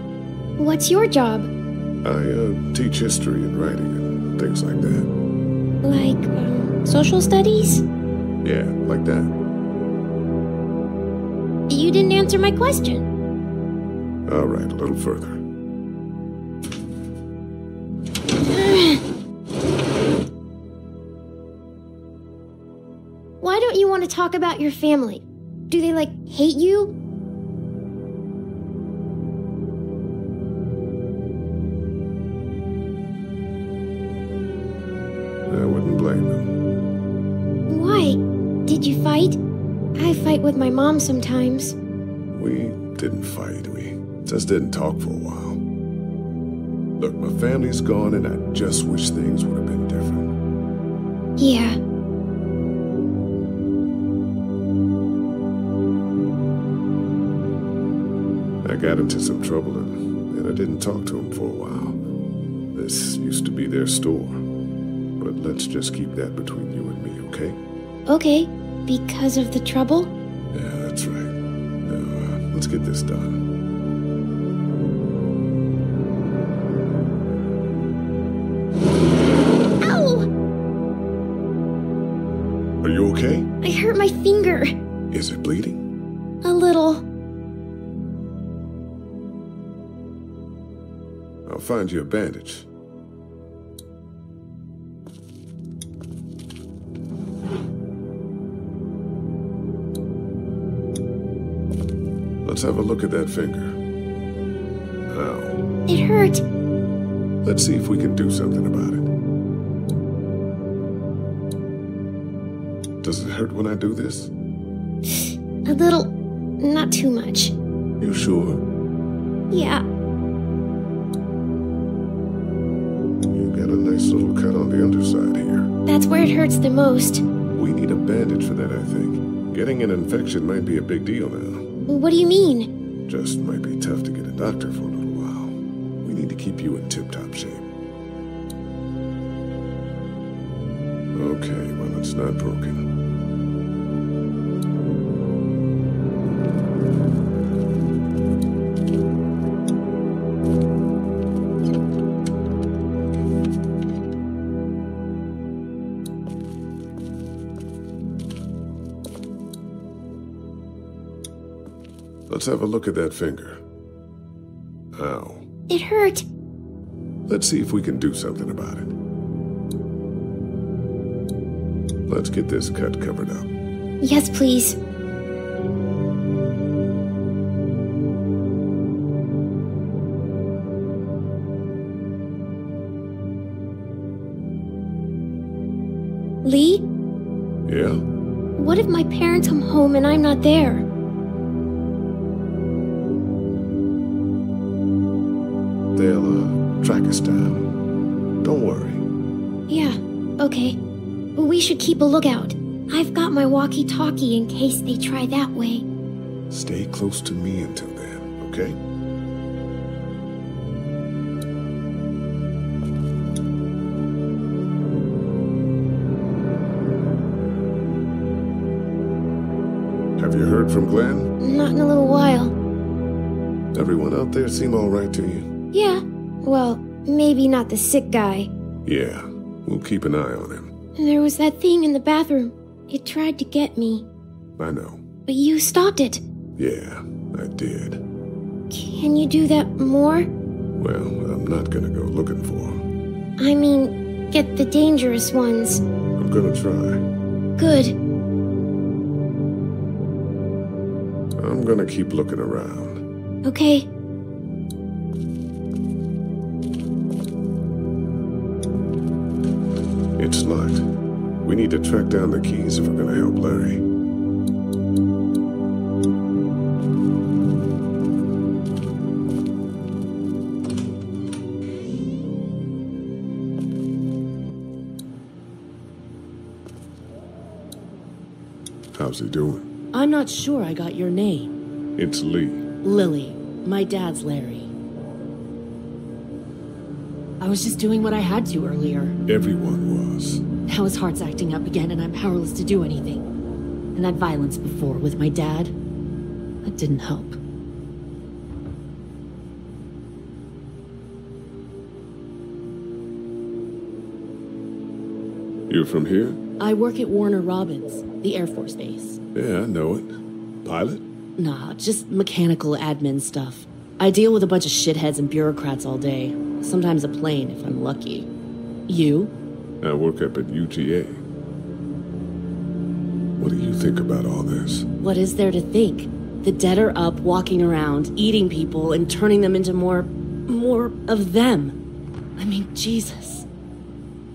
What's your job? I uh, teach history and writing and things like that. Like um, social studies? Yeah, like that. You didn't answer my question. All right, a little further. Why don't you want to talk about your family? Do they, like, hate you? With my mom sometimes. We didn't fight. We just didn't talk for a while. Look, my family's gone and I just wish things would have been different. Yeah. I got into some trouble and, and I didn't talk to him for a while. This used to be their store. But let's just keep that between you and me, okay? Okay. Because of the trouble? Yeah, that's right. Now, uh, let's get this done. Ow! Are you okay? I hurt my finger. Is it bleeding? A little. I'll find you a bandage. Let's have a look at that finger. Ow. It hurt. Let's see if we can do something about it. Does it hurt when I do this? A little. Not too much. You sure? Yeah. You got a nice little cut on the underside here. That's where it hurts the most. We need a bandage for that, I think. Getting an infection might be a big deal now. What do you mean? Just might be tough to get a doctor for a little while. We need to keep you in tip-top shape. Okay, well, it's not broken. Let's have a look at that finger. Ow. It hurt. Let's see if we can do something about it. Let's get this cut covered up. Yes, please. Lee? Yeah? What if my parents come home and I'm not there? They'll, uh, track us down. Don't worry. Yeah, okay. We should keep a lookout. I've got my walkie-talkie in case they try that way. Stay close to me until then, okay? Have you heard from Glenn? Not in a little while. Everyone out there seem all right to you? Yeah, well, maybe not the sick guy. Yeah, we'll keep an eye on him. And there was that thing in the bathroom. It tried to get me. I know. But you stopped it. Yeah, I did. Can you do that more? Well, I'm not gonna go looking for him. I mean, get the dangerous ones. I'm gonna try. Good. I'm gonna keep looking around. Okay. It's locked. We need to track down the keys if we're gonna help Larry. How's he doing? I'm not sure I got your name. It's Lee. Lilly. My dad's Larry. I was just doing what I had to earlier. Everyone was. Now his heart's acting up again and I'm powerless to do anything. And that violence before with my dad, that didn't help. You're from here? I work at Warner Robins, the Air Force Base. Yeah, I know it. Pilot? Nah, just mechanical admin stuff. I deal with a bunch of shitheads and bureaucrats all day. Sometimes a plane, if I'm lucky. You? I work up at U T A. What do you think about all this? What is there to think? The dead are up, walking around, eating people, and turning them into more... more of them. I mean, Jesus.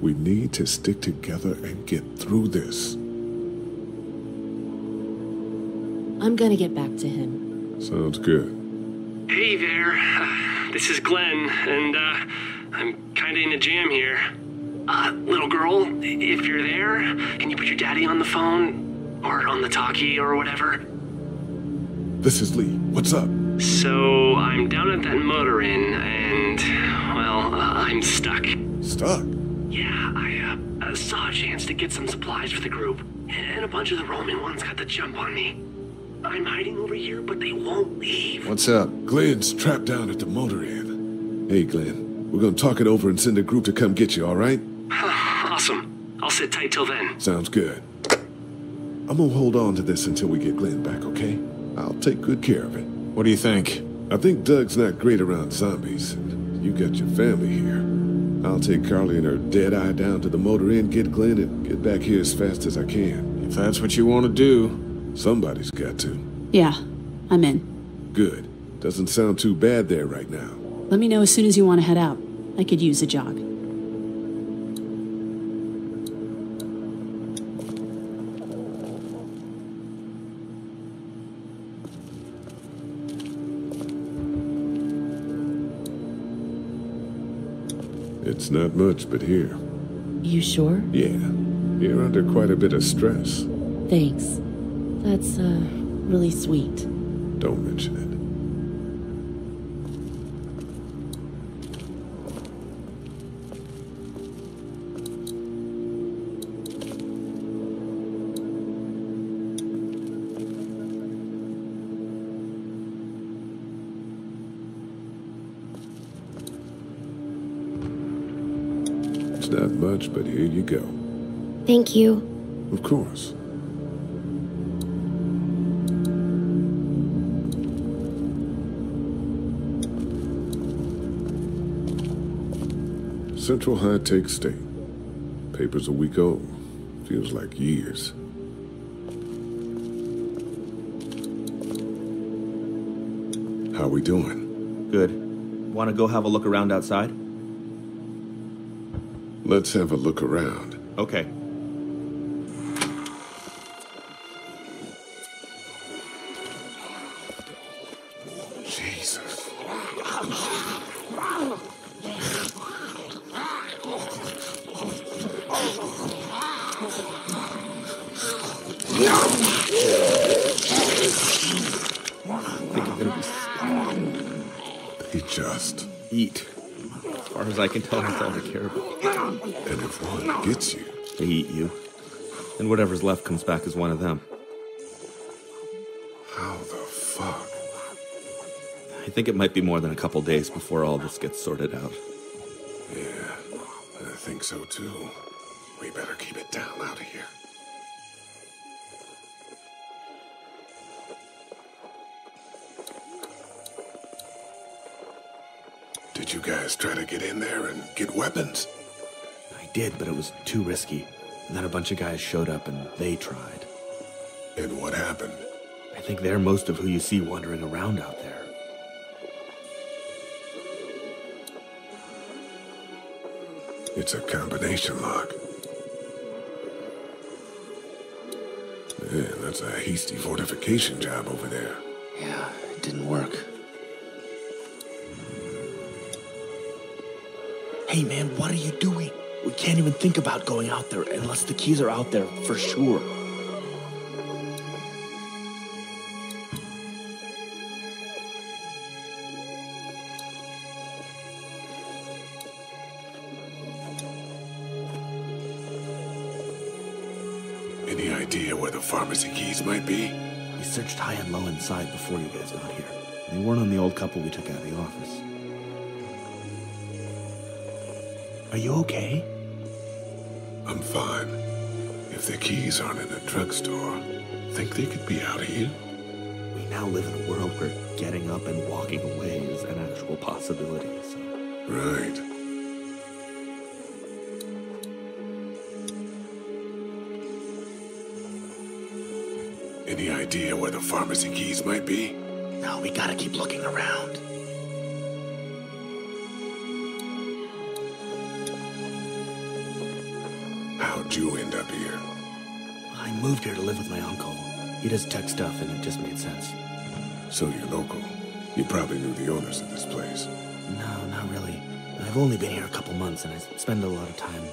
We need to stick together and get through this. I'm gonna get back to him. Sounds good. Hey there, uh, this is Glenn, and uh, I'm kinda in a jam here. Uh, little girl, if you're there, can you put your daddy on the phone? Or on the talkie, or whatever? This is Lee, what's up? So, I'm down at that motor inn, and, well, uh, I'm stuck. Stuck? Yeah, I uh, saw a chance to get some supplies for the group, and a bunch of the Roman ones got the jump on me. I'm hiding over here, but they won't leave. What's up? Glenn's trapped down at the motor inn. Hey, Glenn, we're gonna talk it over and send a group to come get you, all right? Awesome. I'll sit tight till then. Sounds good. I'm gonna hold on to this until we get Glenn back, okay? I'll take good care of it. What do you think? I think Doug's not great around zombies. You got your family here. I'll take Carley and her dead eye down to the motor inn, get Glenn, and get back here as fast as I can. If that's what you want to do... Somebody's got to. Yeah, I'm in. Good. Doesn't sound too bad there right now. Let me know as soon as you want to head out. I could use a jog. It's not much, but here. You sure? Yeah. You're under quite a bit of stress. Thanks. That's, uh, really sweet. Don't mention it. It's not much, but here you go. Thank you. Of course. Central high-tech state. Paper's a week old. Feels like years. How we doing? Good. Want to go have a look around outside? Let's have a look around. Okay. I can tell that's all they care about. And if one gets you, they eat you. And whatever's left comes back as one of them. How the fuck? I think it might be more than a couple days before all this gets sorted out. Yeah, I think so too. We better keep it down out of here. Did you guys try to get in there and get weapons? I did, but it was too risky. And then a bunch of guys showed up and they tried. And what happened? I think they're most of who you see wandering around out there. It's a combination lock. Man, that's a hasty fortification job over there. Yeah, it didn't work. Hey man, what are you doing? We can't even think about going out there unless the keys are out there for sure. idea where the pharmacy keys might be? We searched high and low inside before you guys got here. They weren't on the old couple we took out of the office. Are you okay? I'm fine. If the keys aren't in a drugstore, think they could be out here? We now live in a world where getting up and walking away is an actual possibility, so... Right. Any idea where the pharmacy keys might be? No, we gotta keep looking around. How'd you end up here? I moved here to live with my uncle. He does tech stuff and it just made sense. So you're local. You probably knew the owners of this place. No, not really. I've only been here a couple months and I spend a lot of time...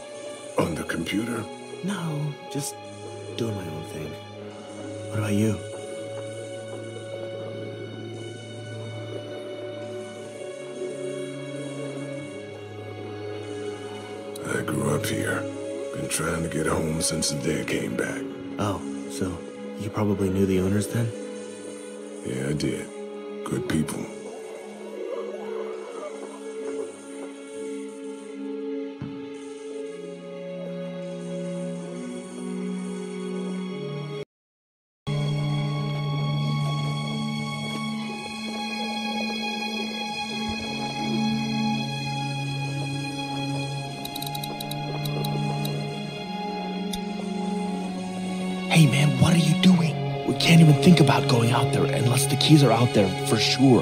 On the computer? No, just doing my own thing. What about you? I grew up here. Been trying to get home since the day I came back. Oh, so you probably knew the owners then? Yeah, I did. Good people. About going out there unless the keys are out there for sure.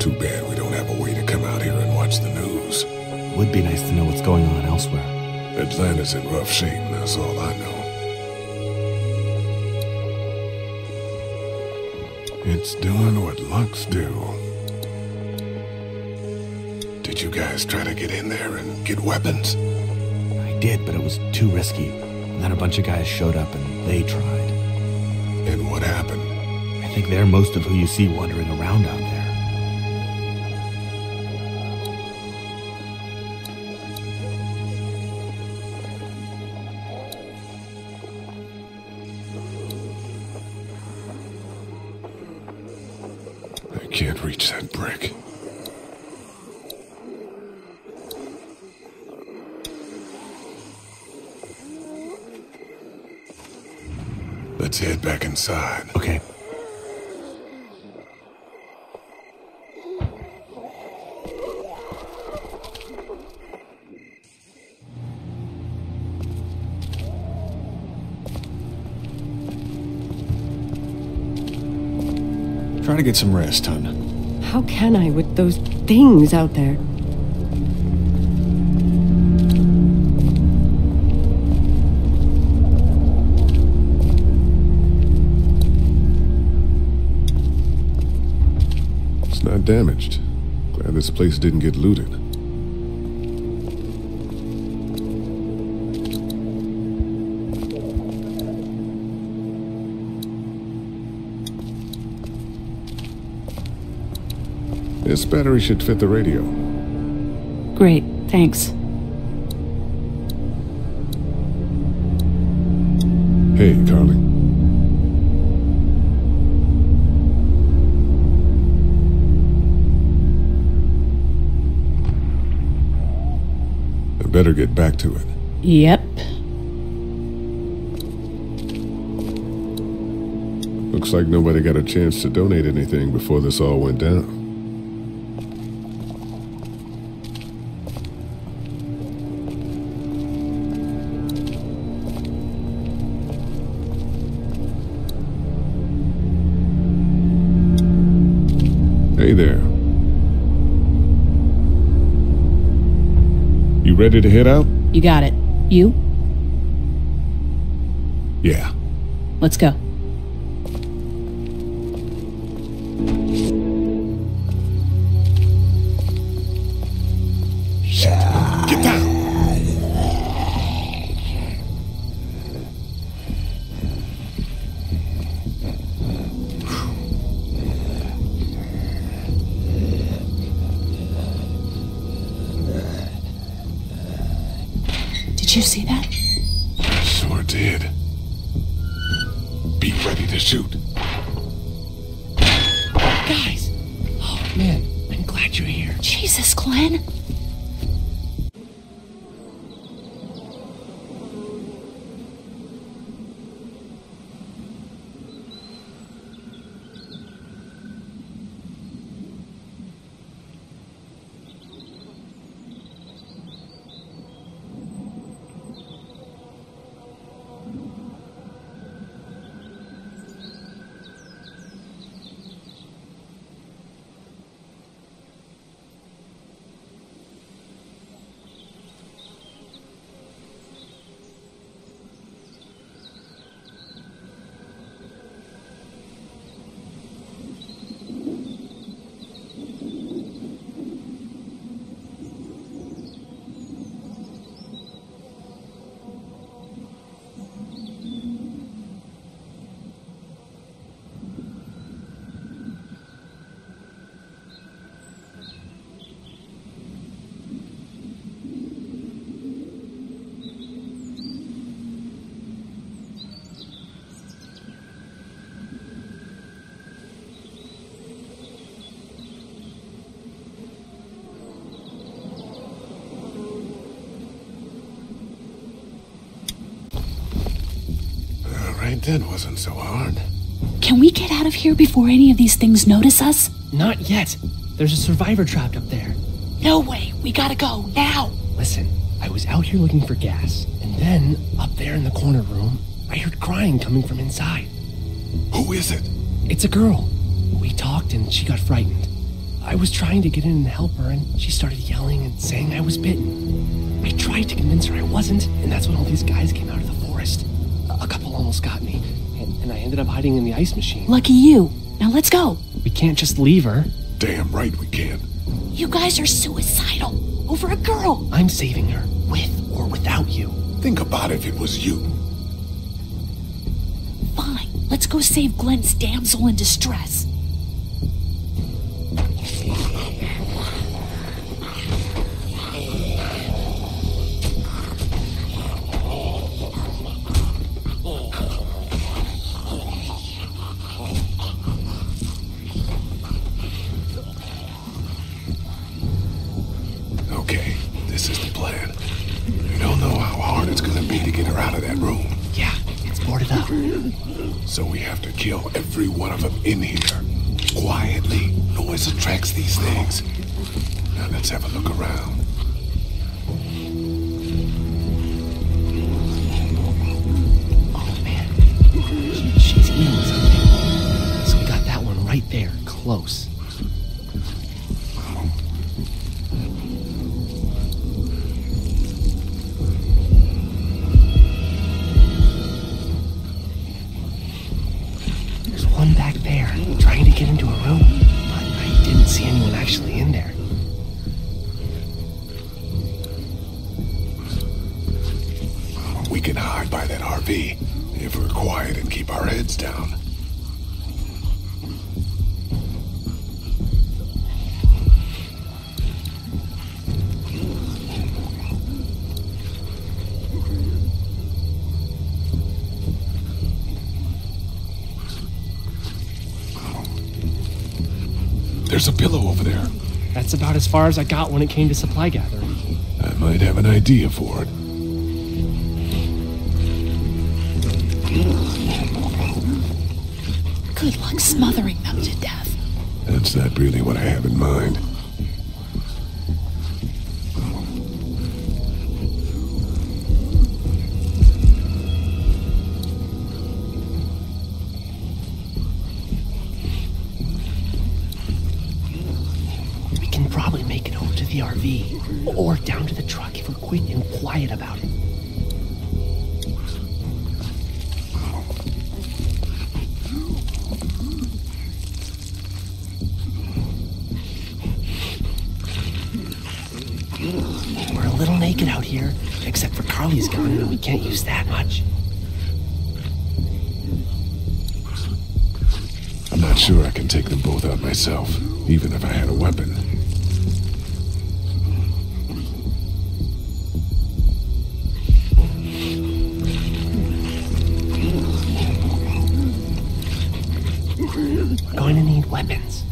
Too bad we don't have a way to come out here and watch the news. Would be nice to know what's going on elsewhere. Atlanta's in rough shape, that's all I know. It's doing what lucks do. Did you guys try to get in there and get weapons? Did, but it was too risky. And then a bunch of guys showed up and they tried. And what happened? I think they're most of who you see wandering around out there. I can't reach that brick. Let's head back inside. Okay. Try to get some rest, hon. How can I with those things out there? Damaged. Glad this place didn't get looted. This battery should fit the radio. Great, thanks. Hey, Carley. Better get back to it. Yep. Looks like nobody got a chance to donate anything before this all went down. Hey there. You ready to head out? You got it. You? Yeah. Let's go. Yeah. Get down! Did you see that? Sure did. Be ready to shoot. Guys! Oh, man, I'm glad you're here. Jesus, Glenn! That wasn't so hard. Can we get out of here before any of these things notice us? Not yet. There's a survivor trapped up there. No way. We gotta go, now. Listen, I was out here looking for gas, and then, up there in the corner room, I heard crying coming from inside. Who is it? It's a girl. We talked and she got frightened. I was trying to get in and help her, and she started yelling and saying I was bitten. I tried to convince her I wasn't, and that's when all these guys came out of the forest. A couple almost got me, and, and I ended up hiding in the ice machine. Lucky you. Now let's go. We can't just leave her. Damn right we can. You guys are suicidal. Over a girl. I'm saving her, with or without you. Think about if it was you. Fine. Let's go save Glenn's damsel in distress. There's a pillow over there. That's about as far as I got when it came to supply gathering. I might have an idea for it. Good luck smothering them to death. That's not really what I have in mind. Can't use that much. I'm not sure I can take them both out myself, even if I had a weapon. We're going to need weapons.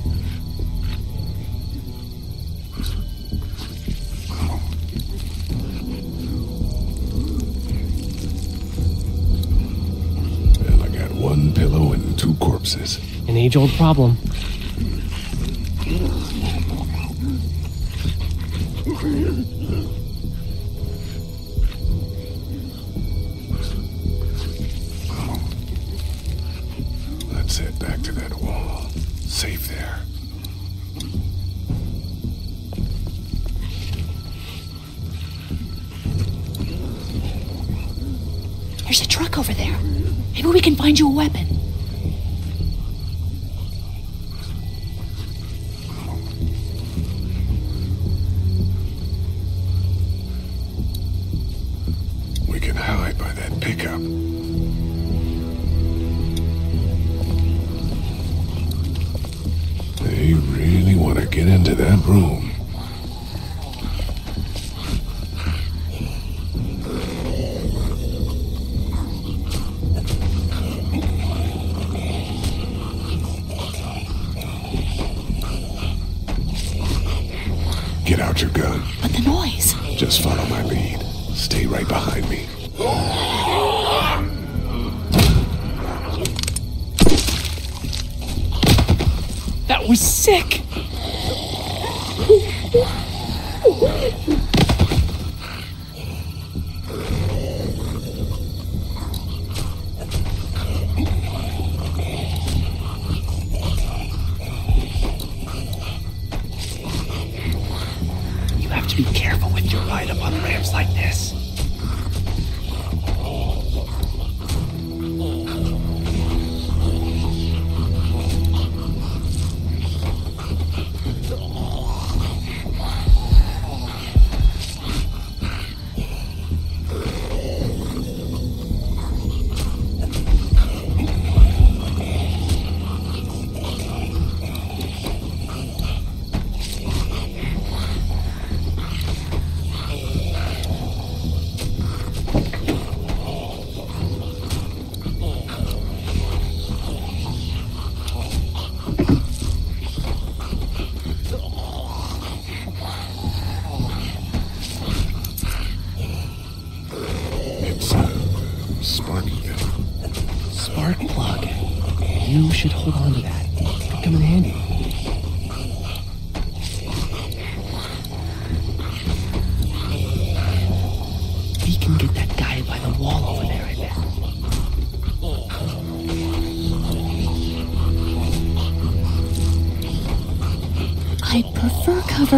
And I got one pillow and two corpses. An age-old problem. That's it, back to that wall. Safe there. There's a truck over there. Maybe we can find you a weapon.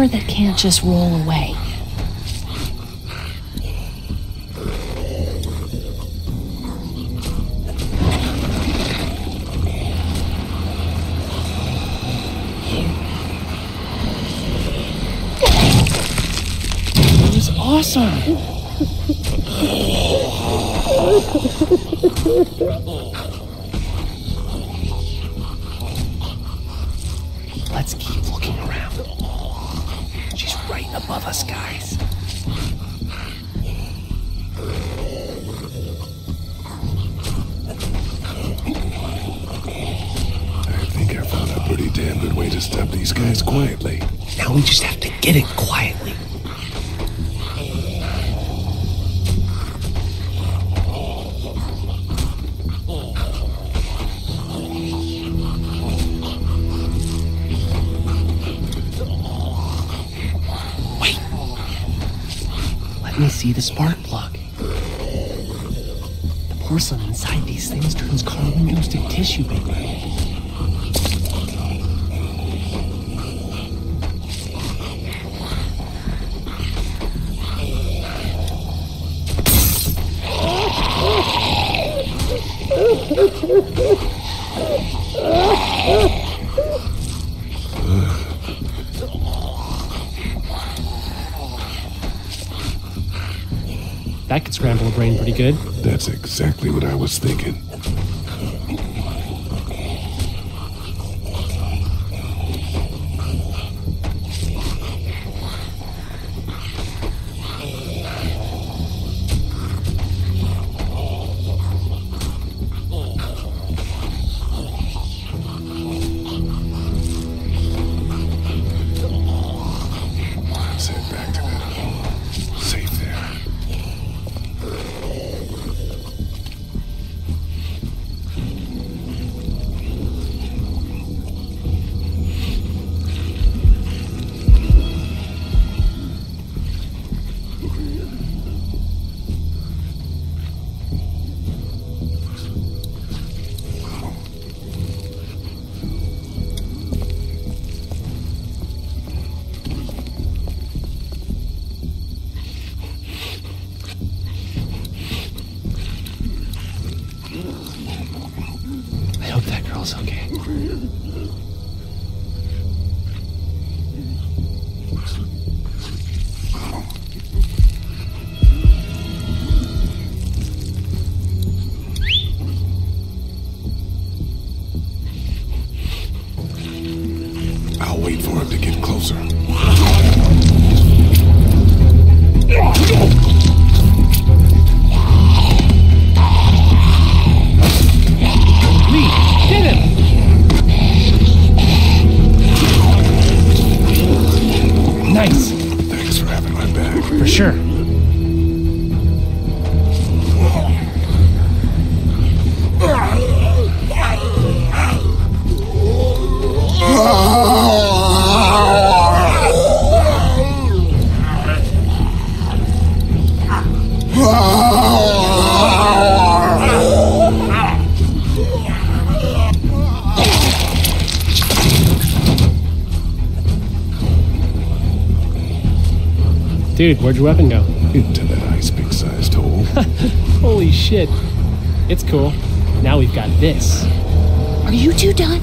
That can't just roll away. That was awesome. Let's keep looking around. She's right above us, guys. I think I found a pretty damn good way to stop these guys quietly. Now we just have to get it quietly. See the spark plug. The porcelain inside these things turns car windows to tissue paper. That could scramble a brain pretty good. That's exactly what I was thinking. smells okay. I'll wait for him to get closer. Dude, where'd your weapon go? Into that ice pick-sized hole. Holy shit. It's cool. Now we've got this. Are you two done?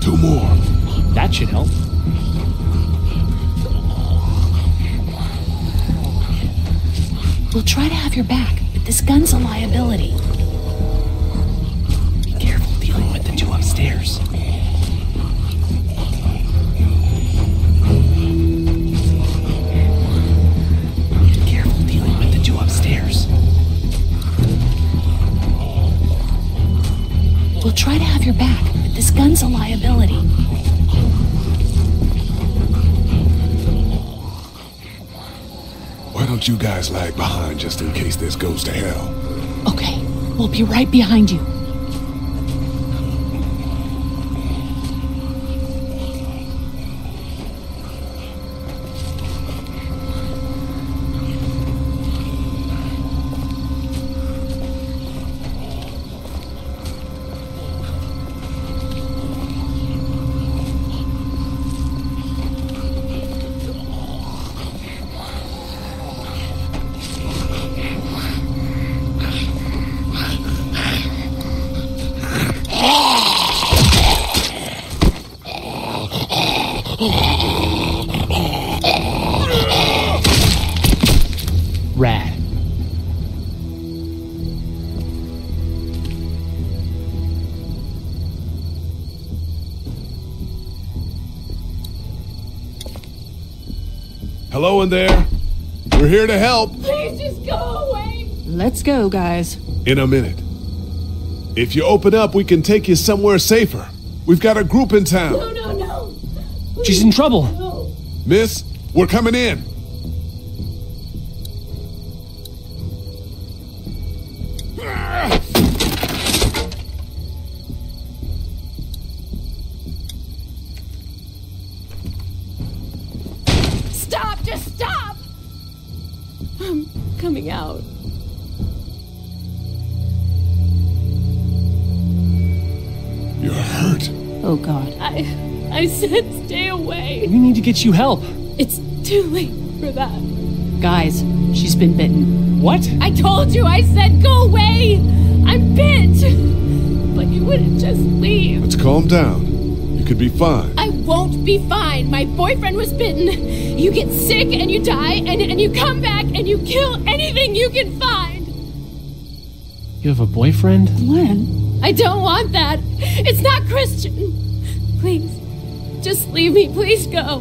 Two more. That should help. We'll try to have your back, but this gun's a liability. Be careful dealing with the two upstairs. We'll try to have your back, but this gun's a liability. Why don't you guys lag behind just in case this goes to hell? Okay, we'll be right behind you. Hello in there. We're here to help. Please just go away. Let's go, guys. In a minute. If you open up, we can take you somewhere safer. We've got a group in town. No, no, no. Please, she's in trouble. No. Miss, we're coming in. Stay away. We need to get you help. It's too late for that. Guys, she's been bitten. What? I told you, I said go away. I'm bit. But you wouldn't just leave. Let's calm down. You could be fine. I won't be fine. My boyfriend was bitten. You get sick and you die and, and you come back and you kill anything you can find. You have a boyfriend? Glenn? I don't want that. It's not Christian. Please. Just leave me, please go.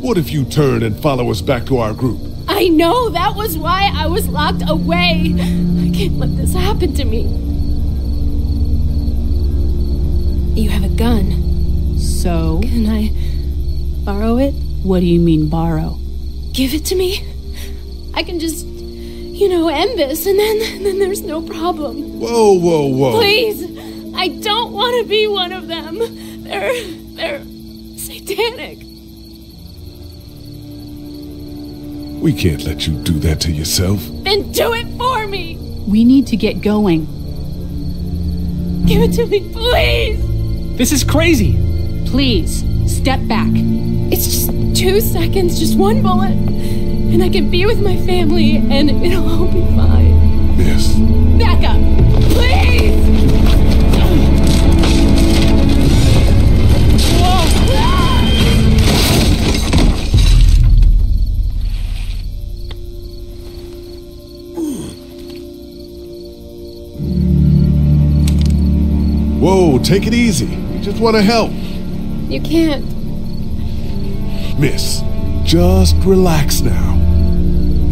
What if you turn and follow us back to our group? I know, that was why I was locked away. I can't let this happen to me. You have a gun. So? Can I borrow it? What do you mean borrow? Give it to me. I can just... you know, end this, and then, and then there's no problem. Whoa, whoa, whoa. Please, I don't want to be one of them. They're, they're satanic. We can't let you do that to yourself. Then do it for me. We need to get going. Give it to me, please. This is crazy. Please, step back. It's just two seconds, just one bullet, and I can be with my family, and it'll all be fine. Yes. Back up, please! Whoa, take it easy. We just want to help. You can't. Miss, just relax now.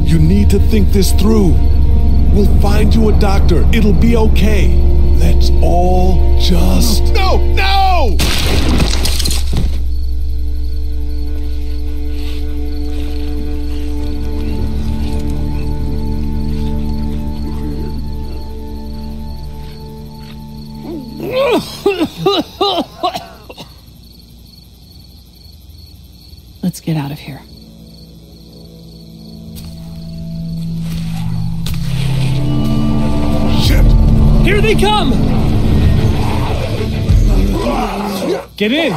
You need to think this through. We'll find you a doctor. It'll be okay. Let's all just... No! No! Let's get out of here. Shit! Here they come! Get in!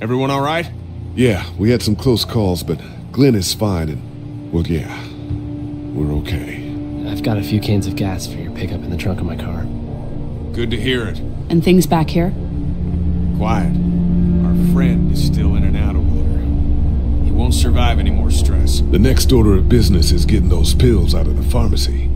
Everyone all right? Yeah, we had some close calls, but Glenn is fine and... Well, yeah, we're okay. I've got a few cans of gas for your pickup in the trunk of my car. Good to hear it. And things back here? Quiet. Our friend is still in and out of order. He won't survive any more stress. The next order of business is getting those pills out of the pharmacy.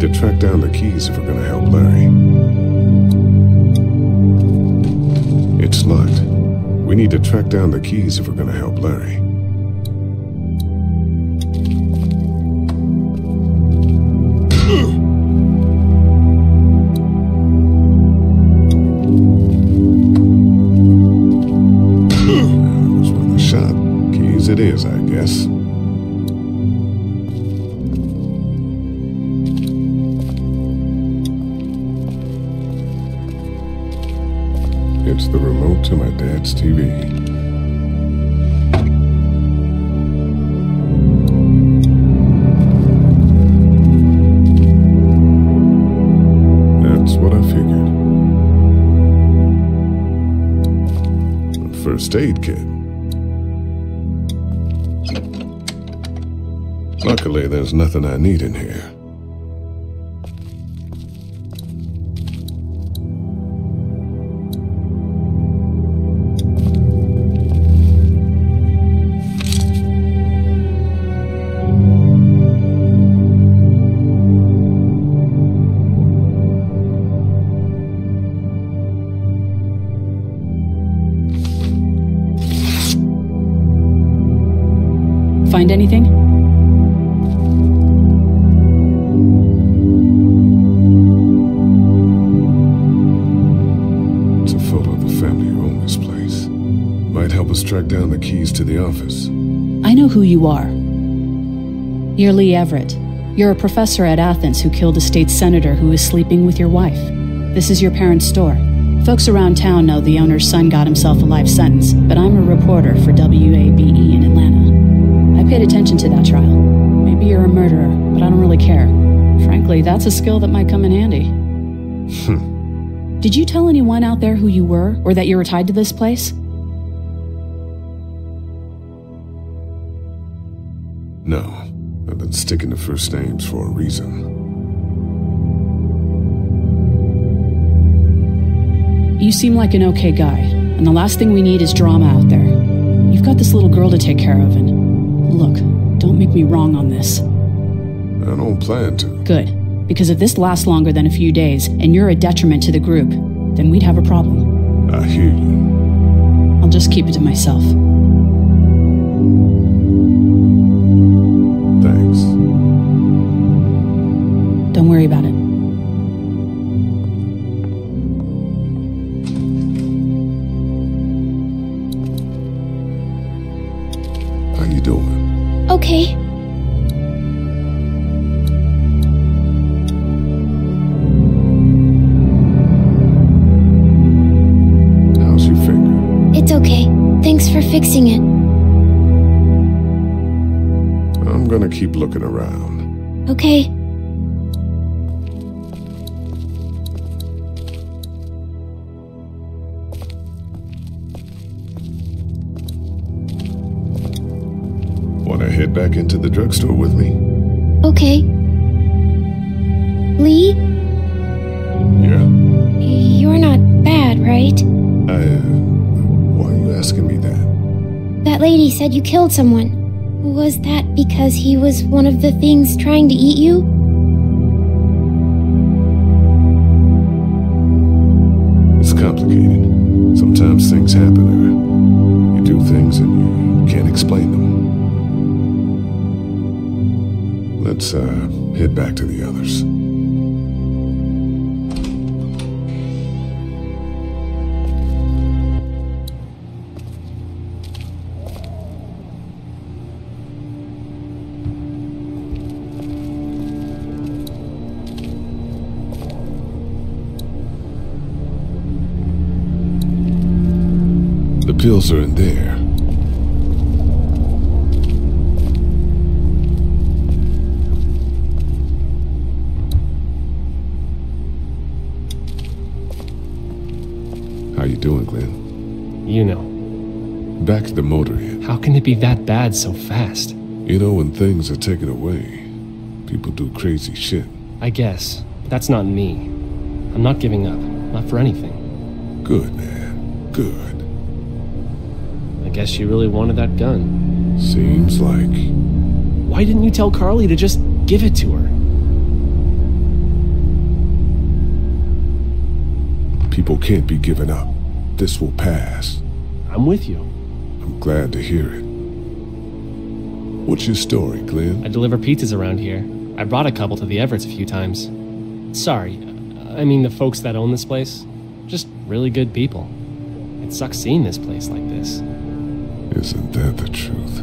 To track down the keys if we're gonna help Larry. It's locked. We need to track down the keys if we're gonna help Larry. That was from the shop. Keys it is, I guess. It's the remote to my dad's T V. That's what I figured. A first aid kit. Luckily, there's nothing I need in here. Find anything? It's a photo of the family who owned this place. Might help us track down the keys to the office. I know who you are. You're Lee Everett. You're a professor at Athens who killed a state senator who was sleeping with your wife. This is your parents' store. Folks around town know the owner's son got himself a life sentence, but I'm a reporter for W A B E in Atlanta. I paid attention to that trial. Maybe you're a murderer, but I don't really care. Frankly, that's a skill that might come in handy. Did you tell anyone out there who you were, or that you were tied to this place? No. I've been sticking to first names for a reason. You seem like an okay guy, and the last thing we need is drama out there. You've got this little girl to take care of, and... Look, don't make me wrong on this. I don't plan to. Good, because if this lasts longer than a few days, and you're a detriment to the group, then we'd have a problem. I hear you. I'll just keep it to myself. Thanks. Don't worry about it. okay? How's your finger? It's okay. Thanks for fixing it. I'm gonna keep looking around. Okay. Head back into the drugstore with me. Okay. Lee? Yeah? You're not bad, right? I, uh, why are you asking me that? That lady said you killed someone. Was that because he was one of the things trying to eat you? It's complicated. Sometimes things happen, or you do things and you can't explain them. Let's, uh, head back to the others. The pills are in there. How you doing, Glenn? You know. Back to the motor inn. How can it be that bad so fast? You know, when things are taken away, people do crazy shit. I guess. But that's not me. I'm not giving up. Not for anything. Good, man. Good. I guess you really wanted that gun. Seems like. Why didn't you tell Carley to just give it to her? People can't be given up. This will pass. I'm with you. I'm glad to hear it. What's your story, Glenn? I deliver pizzas around here. I brought a couple to the Everetts a few times. Sorry, I mean the folks that own this place. Just really good people. It sucks seeing this place like this. Isn't that the truth?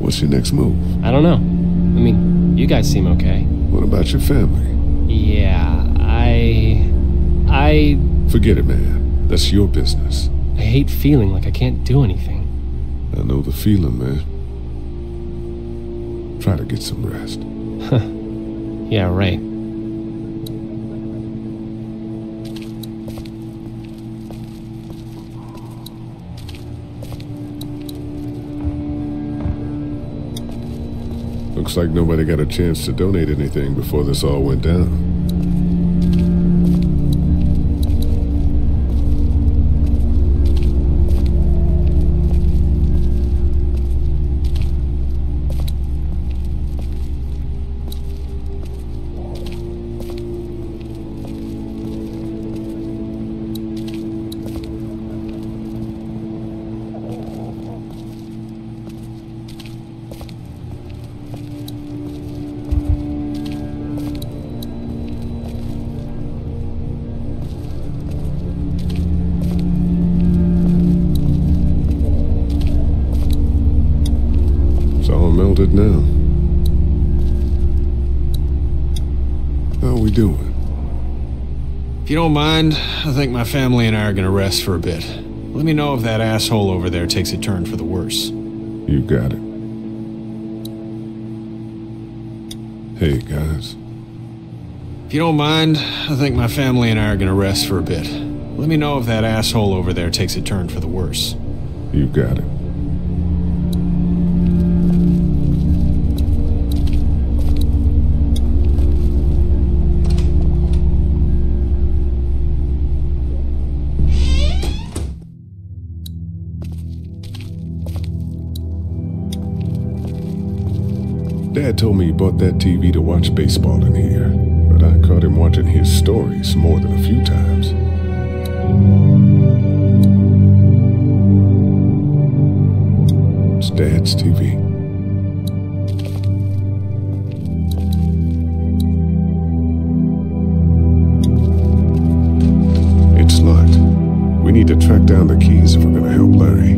What's your next move? I don't know. I mean, you guys seem okay. What about your family? Yeah, I... I... Forget it, man. That's your business. I hate feeling like I can't do anything. I know the feeling, man. Try to get some rest. Huh. Yeah, right. Looks like nobody got a chance to donate anything before this all went down. Now, how are we doing? If you don't mind, I think my family and I are gonna rest for a bit. Let me know if that asshole over there takes a turn for the worse. You got it. Hey, guys. If you don't mind, I think my family and I are gonna rest for a bit. Let me know if that asshole over there takes a turn for the worse. You got it. Dad told me he bought that T V to watch baseball in here, but I caught him watching his stories more than a few times. It's Dad's T V. It's locked. We need to track down the keys if we're gonna help Larry.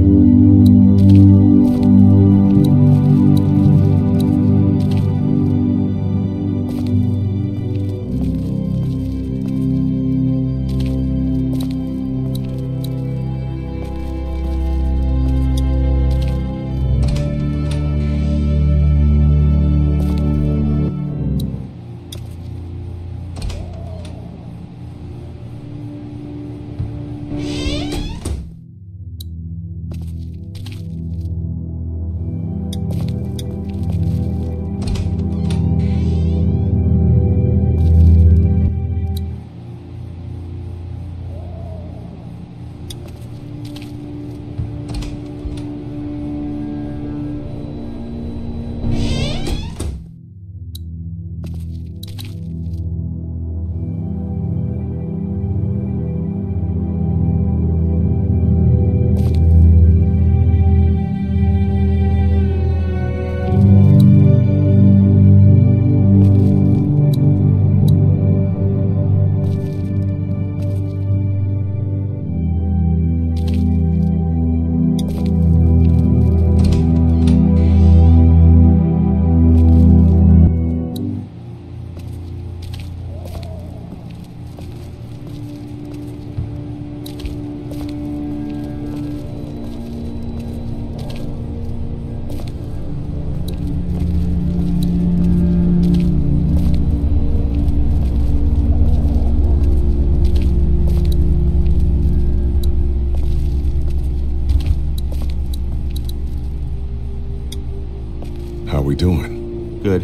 doing? Good.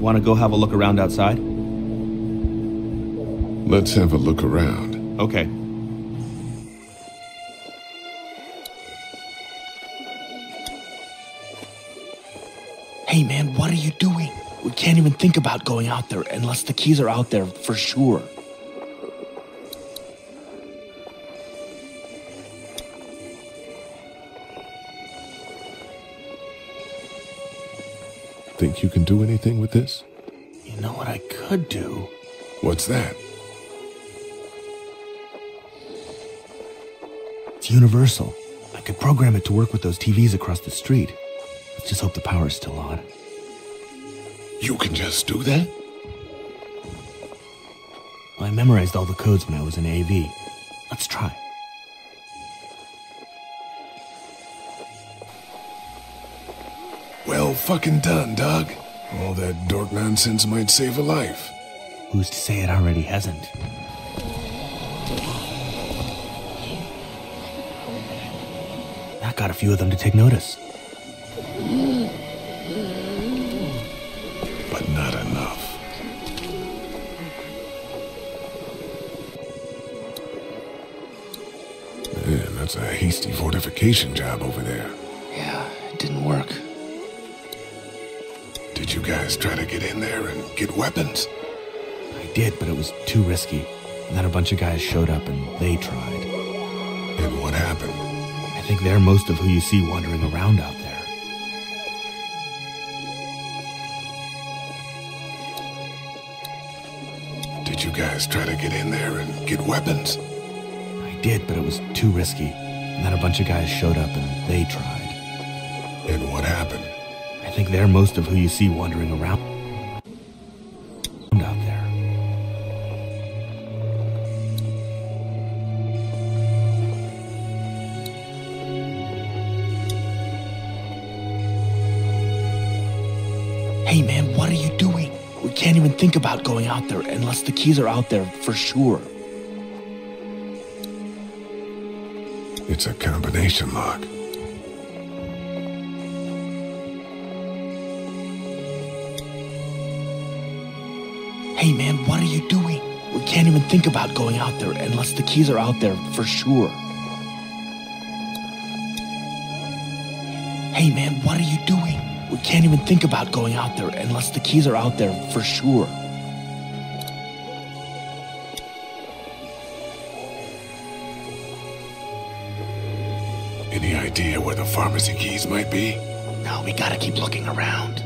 Want to go have a look around outside? Let's have a look around. Okay. Hey man, what are you doing? We can't even think about going out there unless the keys are out there for sure. Think you can do anything with this? You know what I could do? What's that? It's universal. I could program it to work with those T Vs across the street. Let's just hope the power's still on. You can just do that? Well, I memorized all the codes when I was in A V. Let's try. Well fucking done, Doug. All that dork nonsense might save a life. Who's to say it already hasn't? That got a few of them to take notice. But not enough. Man, that's a hasty fortification job over there. Yeah, it didn't work. Did you guys try to get in there and get weapons? I did, but it was too risky. And then a bunch of guys showed up and they tried. And what happened? I think they're most of who you see wandering around out there. You guys try to get in there and get weapons? I did, but it was too risky. And then a bunch of guys showed up and they tried. And what happened? I think they're most of who you see wandering around out there. Hey man, what are you doing? We can't even think about going out there unless the keys are out there for sure. It's a combination lock. Hey man, what are you doing? We can't even think about going out there unless the keys are out there for sure. Hey man, what are you doing? We can't even think about going out there unless the keys are out there for sure. Any idea where the pharmacy keys might be? No, we gotta keep looking around.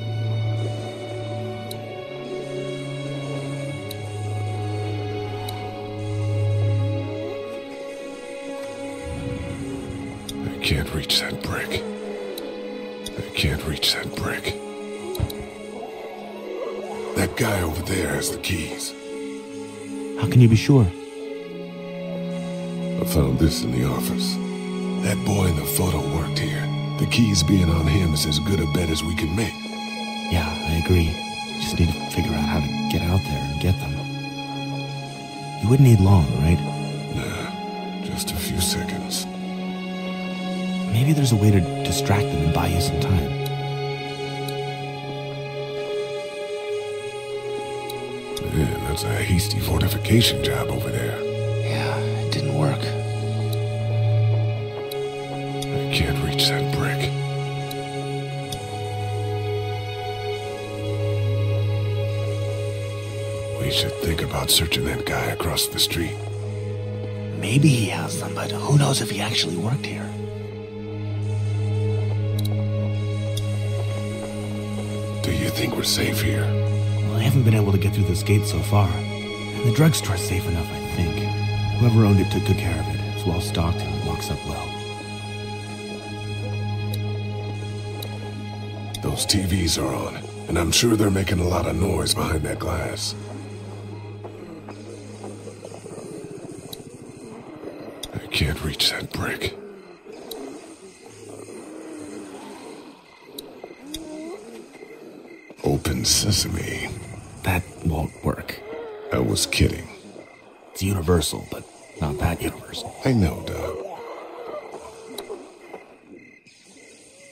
I can't reach that brick. I can't reach that brick. That guy over there has the keys. How can you be sure? I found this in the office. That boy in the photo worked here. The keys being on him is as good a bet as we can make. Yeah, I agree. Just need to figure out how to get out there and get them. You wouldn't need long, right? Nah, just a few seconds. Maybe there's a way to distract them and buy you some time. Man, that's a hasty fortification job over there. Yeah, it didn't work. I can't reach that brick. We should think about searching that guy across the street. Maybe he has them, but who knows if he actually worked here? I think we're safe here. Well, I haven't been able to get through this gate so far. And the drugstore's safe enough, I think. Whoever owned it took good care of it. It's well stocked and it locks up well. Those T Vs are on, and I'm sure they're making a lot of noise behind that glass. I can't reach that brick. Open sesame. That won't work. I was kidding. It's universal, but not that universal. I know, Doug.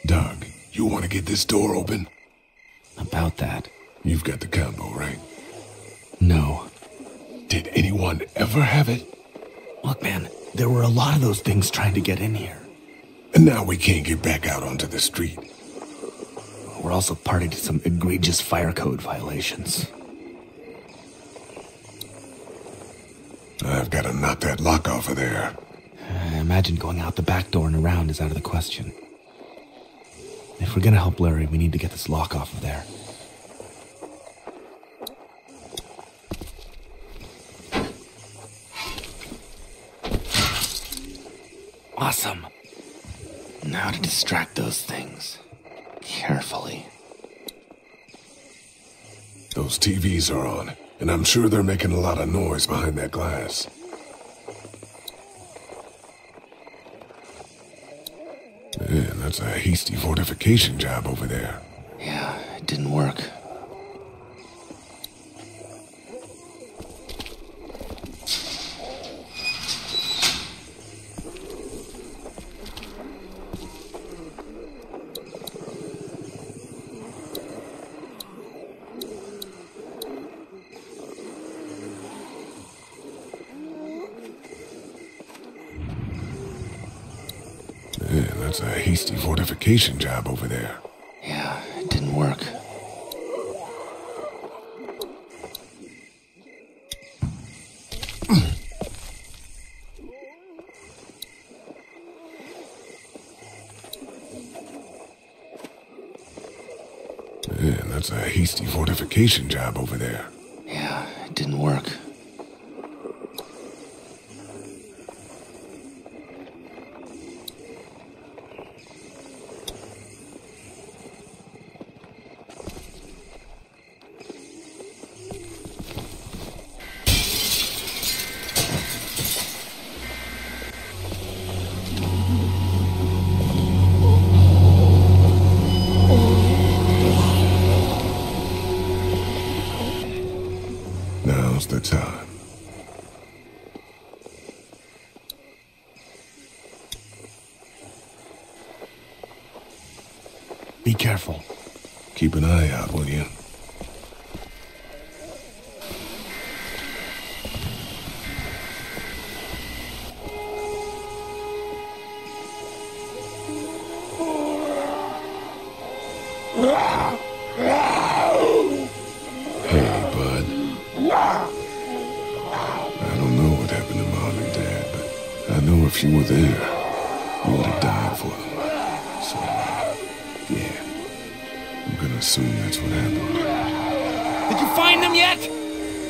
Doug, you want to get this door open? about that. You've got the combo, right? No. Did anyone ever have it? Look, man, there were a lot of those things trying to get in here. And now we can't get back out onto the street. We're also party to some egregious fire code violations. I've got to knock that lock off of there. I imagine going out the back door and around is out of the question. If we're going to help Larry, we need to get this lock off of there. Awesome. Now to distract those things. Carefully. Those T Vs are on, and I'm sure they're making a lot of noise behind that glass. Man, that's a hasty fortification job over there. Yeah, it didn't work. It's a hasty fortification job over there. Yeah, it didn't work. Man, that's a hasty fortification job over there. Yeah, it didn't work. Be careful. Keep an eye out, will you?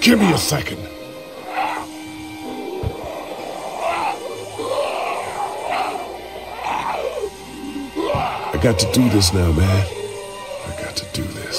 Give me a second. I got to do this now, man. I got to do this.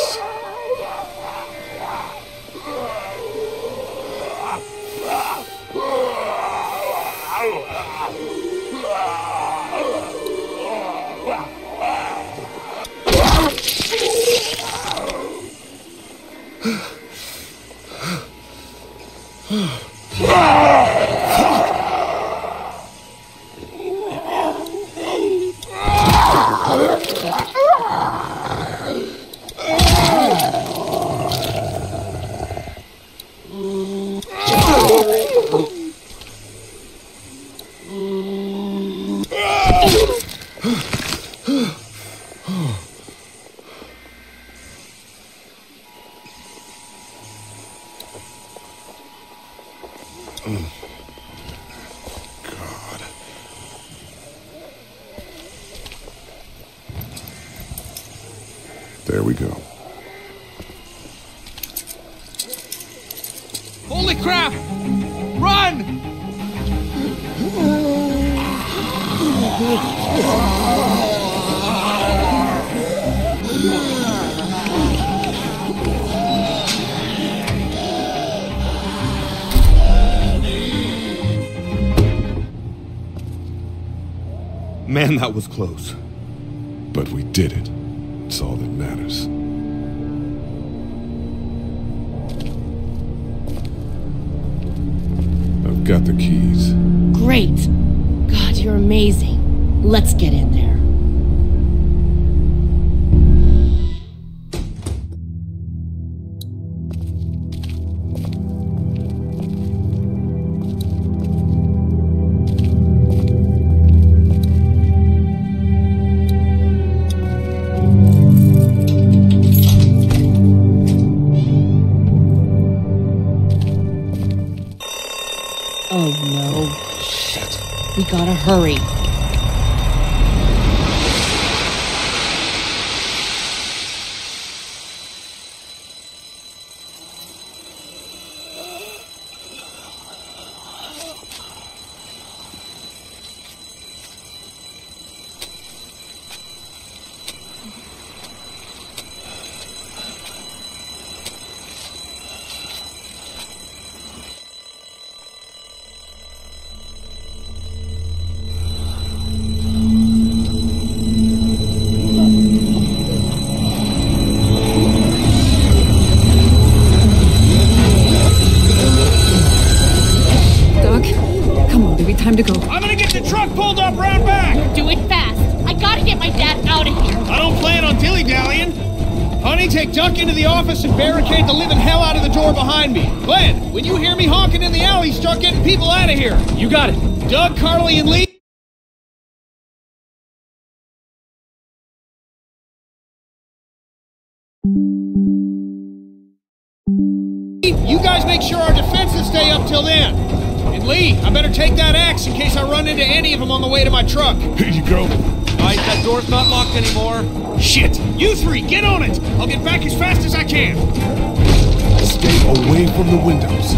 There we go. Holy crap! Run! Man, that was close. But we did it. It's all that matters. I've got the keys. Great. God, you're amazing. Let's get in there. Oh, shit. We gotta hurry. Glenn, when you hear me honking in the alley, start getting people out of here. You got it. Doug, Carley, and Lee. You guys make sure our defenses stay up till then. And Lee, I better take that axe in case I run into any of them on the way to my truck. Here you go. All right, that door's not locked anymore. Shit. You three, get on it. I'll get back as fast as I can. Stay away from the windows.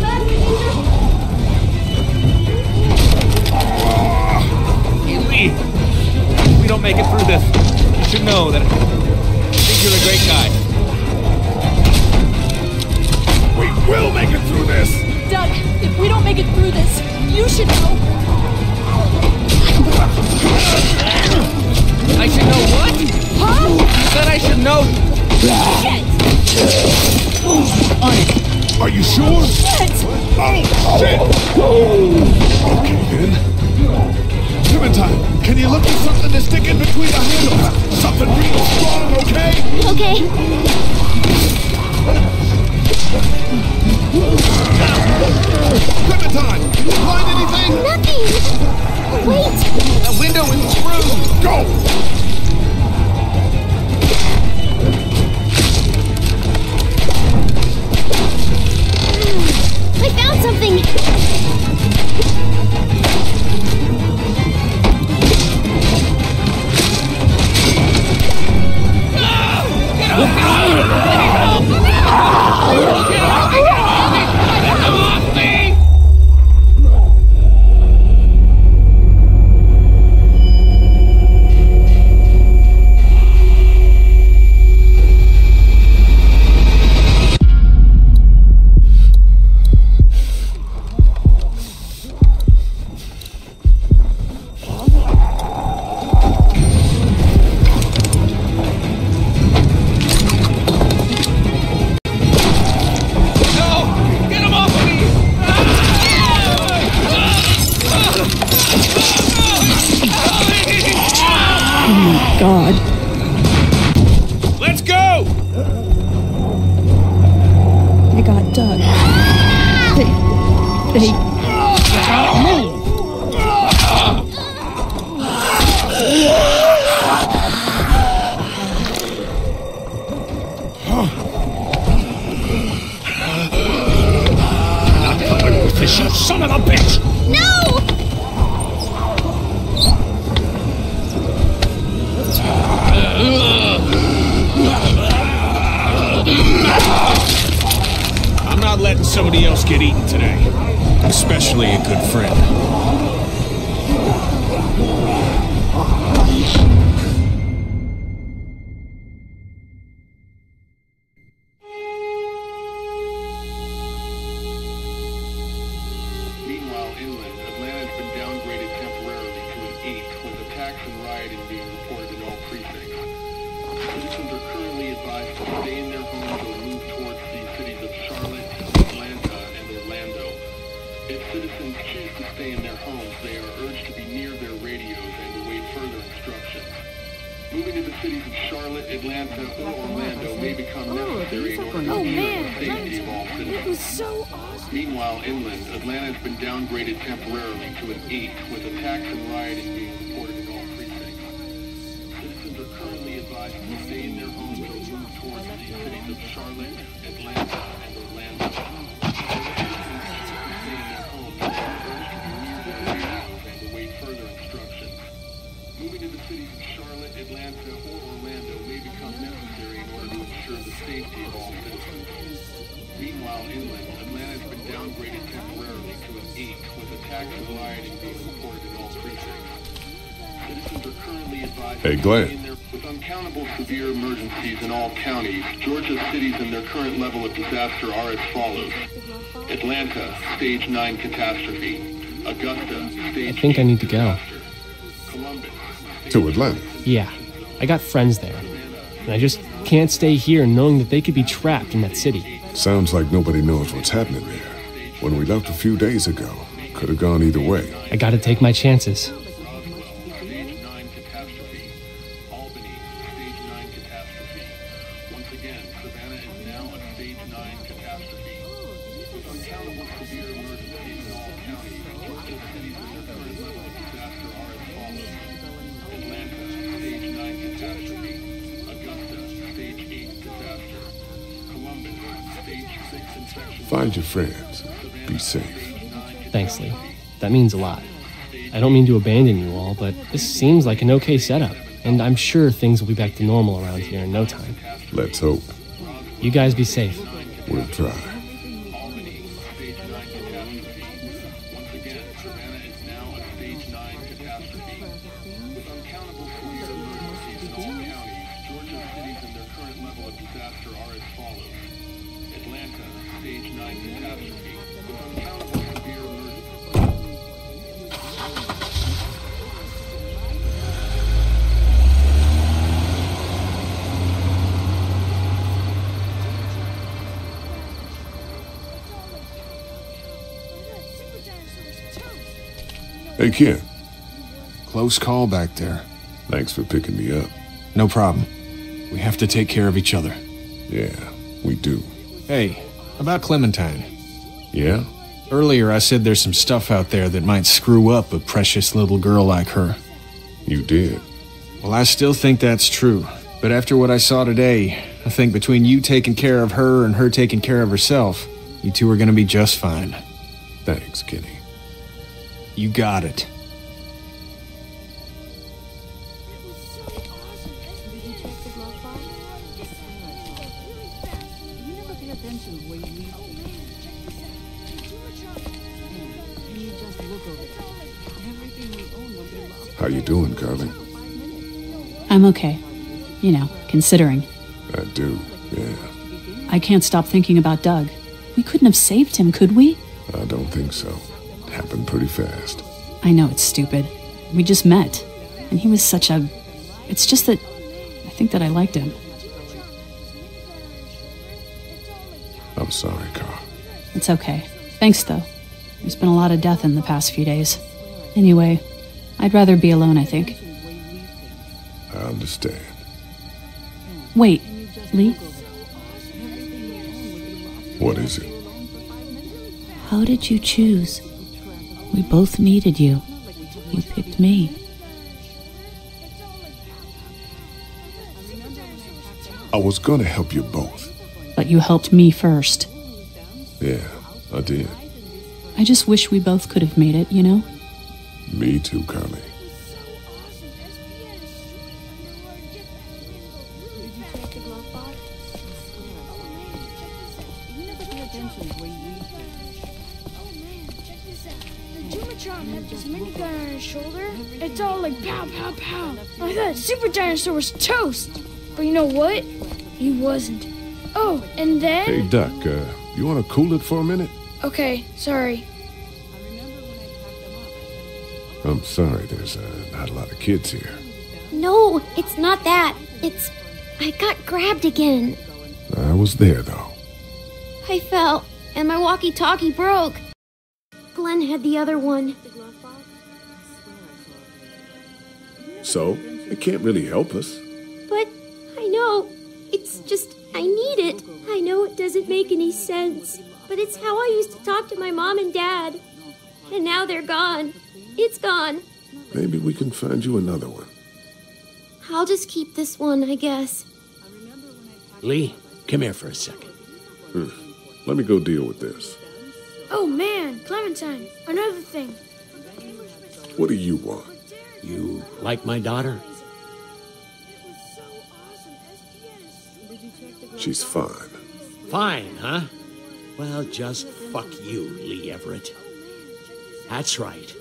Hey, Lee. If we don't make it through this, you should know that I think you're a great guy. We will make it through this! Doug, if we don't make it through this, you should know. I should know what? Huh? You said I should know. Shit! I, are you sure? Shit! Oh, shit! Okay, then. Clementine, can you look at something to stick in between the handles? Something real strong, okay? Okay. Clementine, can you find anything? Nothing! Wait! The window is through! Go! I found something! Charlotte, Atlanta, and Orlando. mile inland, the land has been downgraded temporarily to an eight, with attacks and rioting being reported in all precincts. Citizens are currently advised hey, Glenn. With uncountable severe emergencies in all counties, Georgia's cities and their current level of disaster are as follows. Atlanta, stage nine catastrophe. Augusta, stage I think I need to go. Columbus, to Atlanta? Yeah. I got friends there. And I just can't stay here knowing that they could be trapped in that city. Sounds like nobody knows what's happening there. When we left a few days ago, could have gone either way. I gotta take my chances. Find your friends. Be safe. Thanks, Lee. That means a lot. I don't mean to abandon you all, but this seems like an okay setup, and I'm sure things will be back to normal around here in no time. Let's hope. You guys be safe. We'll try. Hey, kid. Close call back there. Thanks for picking me up. No problem. We have to take care of each other. Yeah, we do. Hey, about Clementine. Yeah? Earlier I said there's some stuff out there that might screw up a precious little girl like her. You did. Well, I still think that's true. But after what I saw today, I think between you taking care of her and her taking care of herself, you two are going to be just fine. Thanks, Kenny. You got it. How you doing, Carley? I'm okay. You know, considering. I do, yeah. I can't stop thinking about Doug. We couldn't have saved him, could we? I don't think so. Happened pretty fast. I know it's stupid. We just met, and he was such a... It's just that I think that I liked him. I'm sorry, Carl. It's okay. Thanks, though. There's been a lot of death in the past few days. Anyway, I'd rather be alone, I think. I understand. Wait, Lee? What is it? How did you choose? We both needed you. You picked me. I was gonna help you both. But you helped me first. Yeah, I did. I just wish we both could have made it, you know? Me too, Carley. Super Dinosaur was toast, but you know what? He wasn't. Oh, and then... Hey, Doc, uh, you want to cool it for a minute? Okay, sorry. I'm sorry, there's uh, not a lot of kids here. No, it's not that. It's... I got grabbed again. I was there, though. I fell, and my walkie-talkie broke. Glenn had the other one. So... It can't really help us. But I know. It's just, I need it. I know it doesn't make any sense. But it's how I used to talk to my mom and dad. And now they're gone. It's gone. Maybe we can find you another one. I'll just keep this one, I guess. Lee, come here for a second. Hmm. Let me go deal with this. Oh, man, Clementine, another thing. What do you want? You like my daughter? She's fine. Fine, huh? Well, just fuck you, Lee Everett. That's right.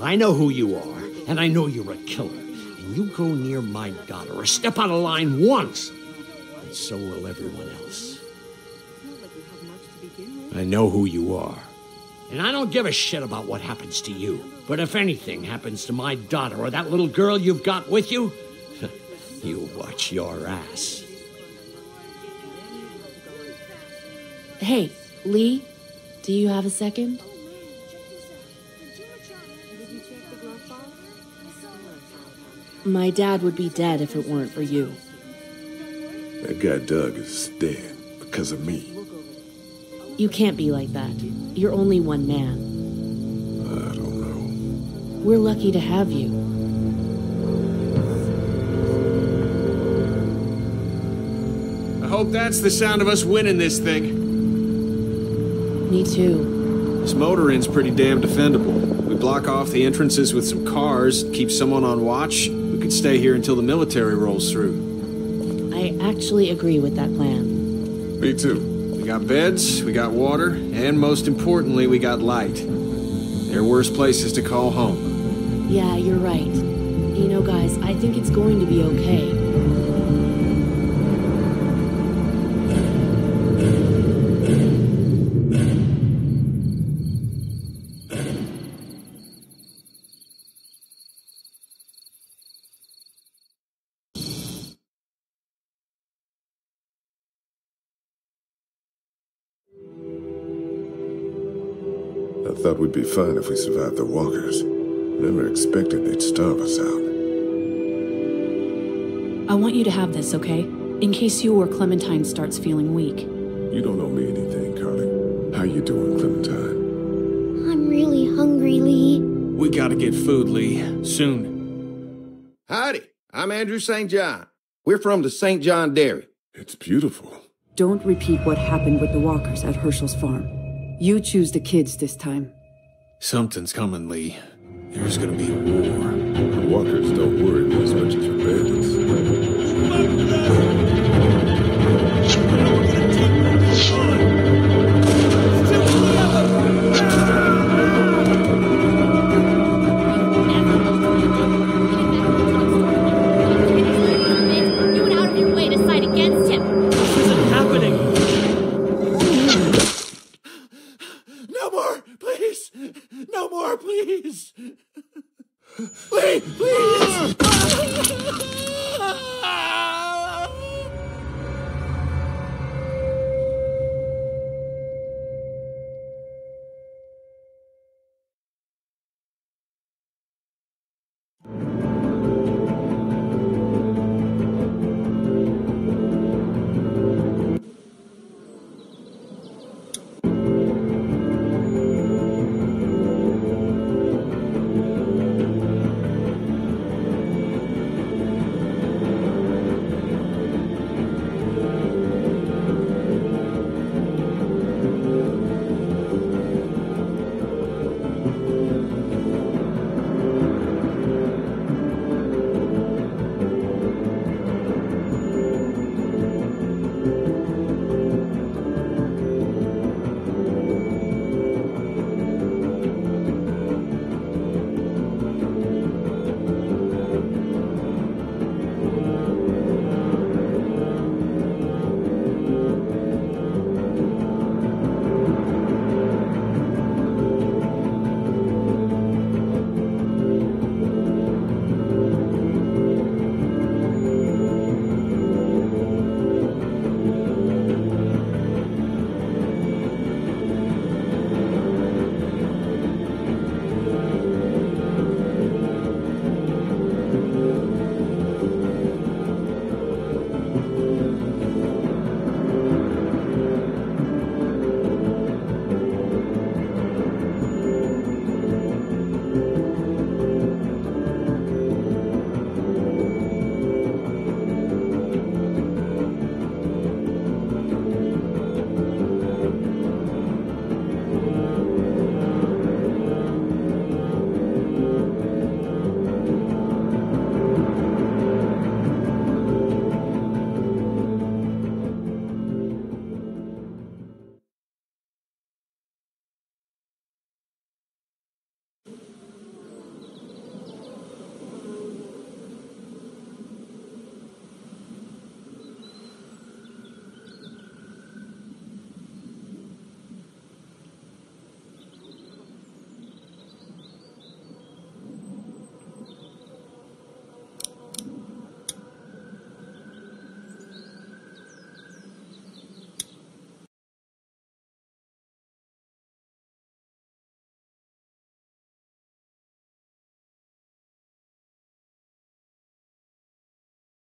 I know who you are, and I know you're a killer. And you go near my daughter or step out of line once, and so will everyone else. I know who you are. And I don't give a shit about what happens to you. But if anything happens to my daughter or that little girl you've got with you, you watch your ass. Hey, Lee, do you have a second? My dad would be dead if it weren't for you. That guy Doug is dead because of me. You can't be like that. You're only one man. I don't know. We're lucky to have you. I hope that's the sound of us winning this thing. Me too. This motor inn's pretty damn defendable. We block off the entrances with some cars, keep someone on watch. We could stay here until the military rolls through. I actually agree with that plan. Me too. We got beds, we got water, and most importantly, we got light. There are worse places to call home. Yeah, you're right. You know, guys, I think it's going to be okay. I thought we'd be fine if we survived the walkers. Never expected they'd starve us out. I want you to have this, okay? In case you or Clementine starts feeling weak. You don't owe me anything, Carley. How you doing, Clementine? I'm really hungry, Lee. We gotta get food, Lee. Soon. Howdy, I'm Andrew Saint John. We're from the Saint John Dairy. It's beautiful. Don't repeat what happened with the walkers at Hershel's farm. You choose the kids this time. Something's coming, Lee. There's gonna be a war. The walkers don't worry me as much as your bandits. You and Arvin Wade aside against him. This isn't happening. Please! No more, please! Please, please!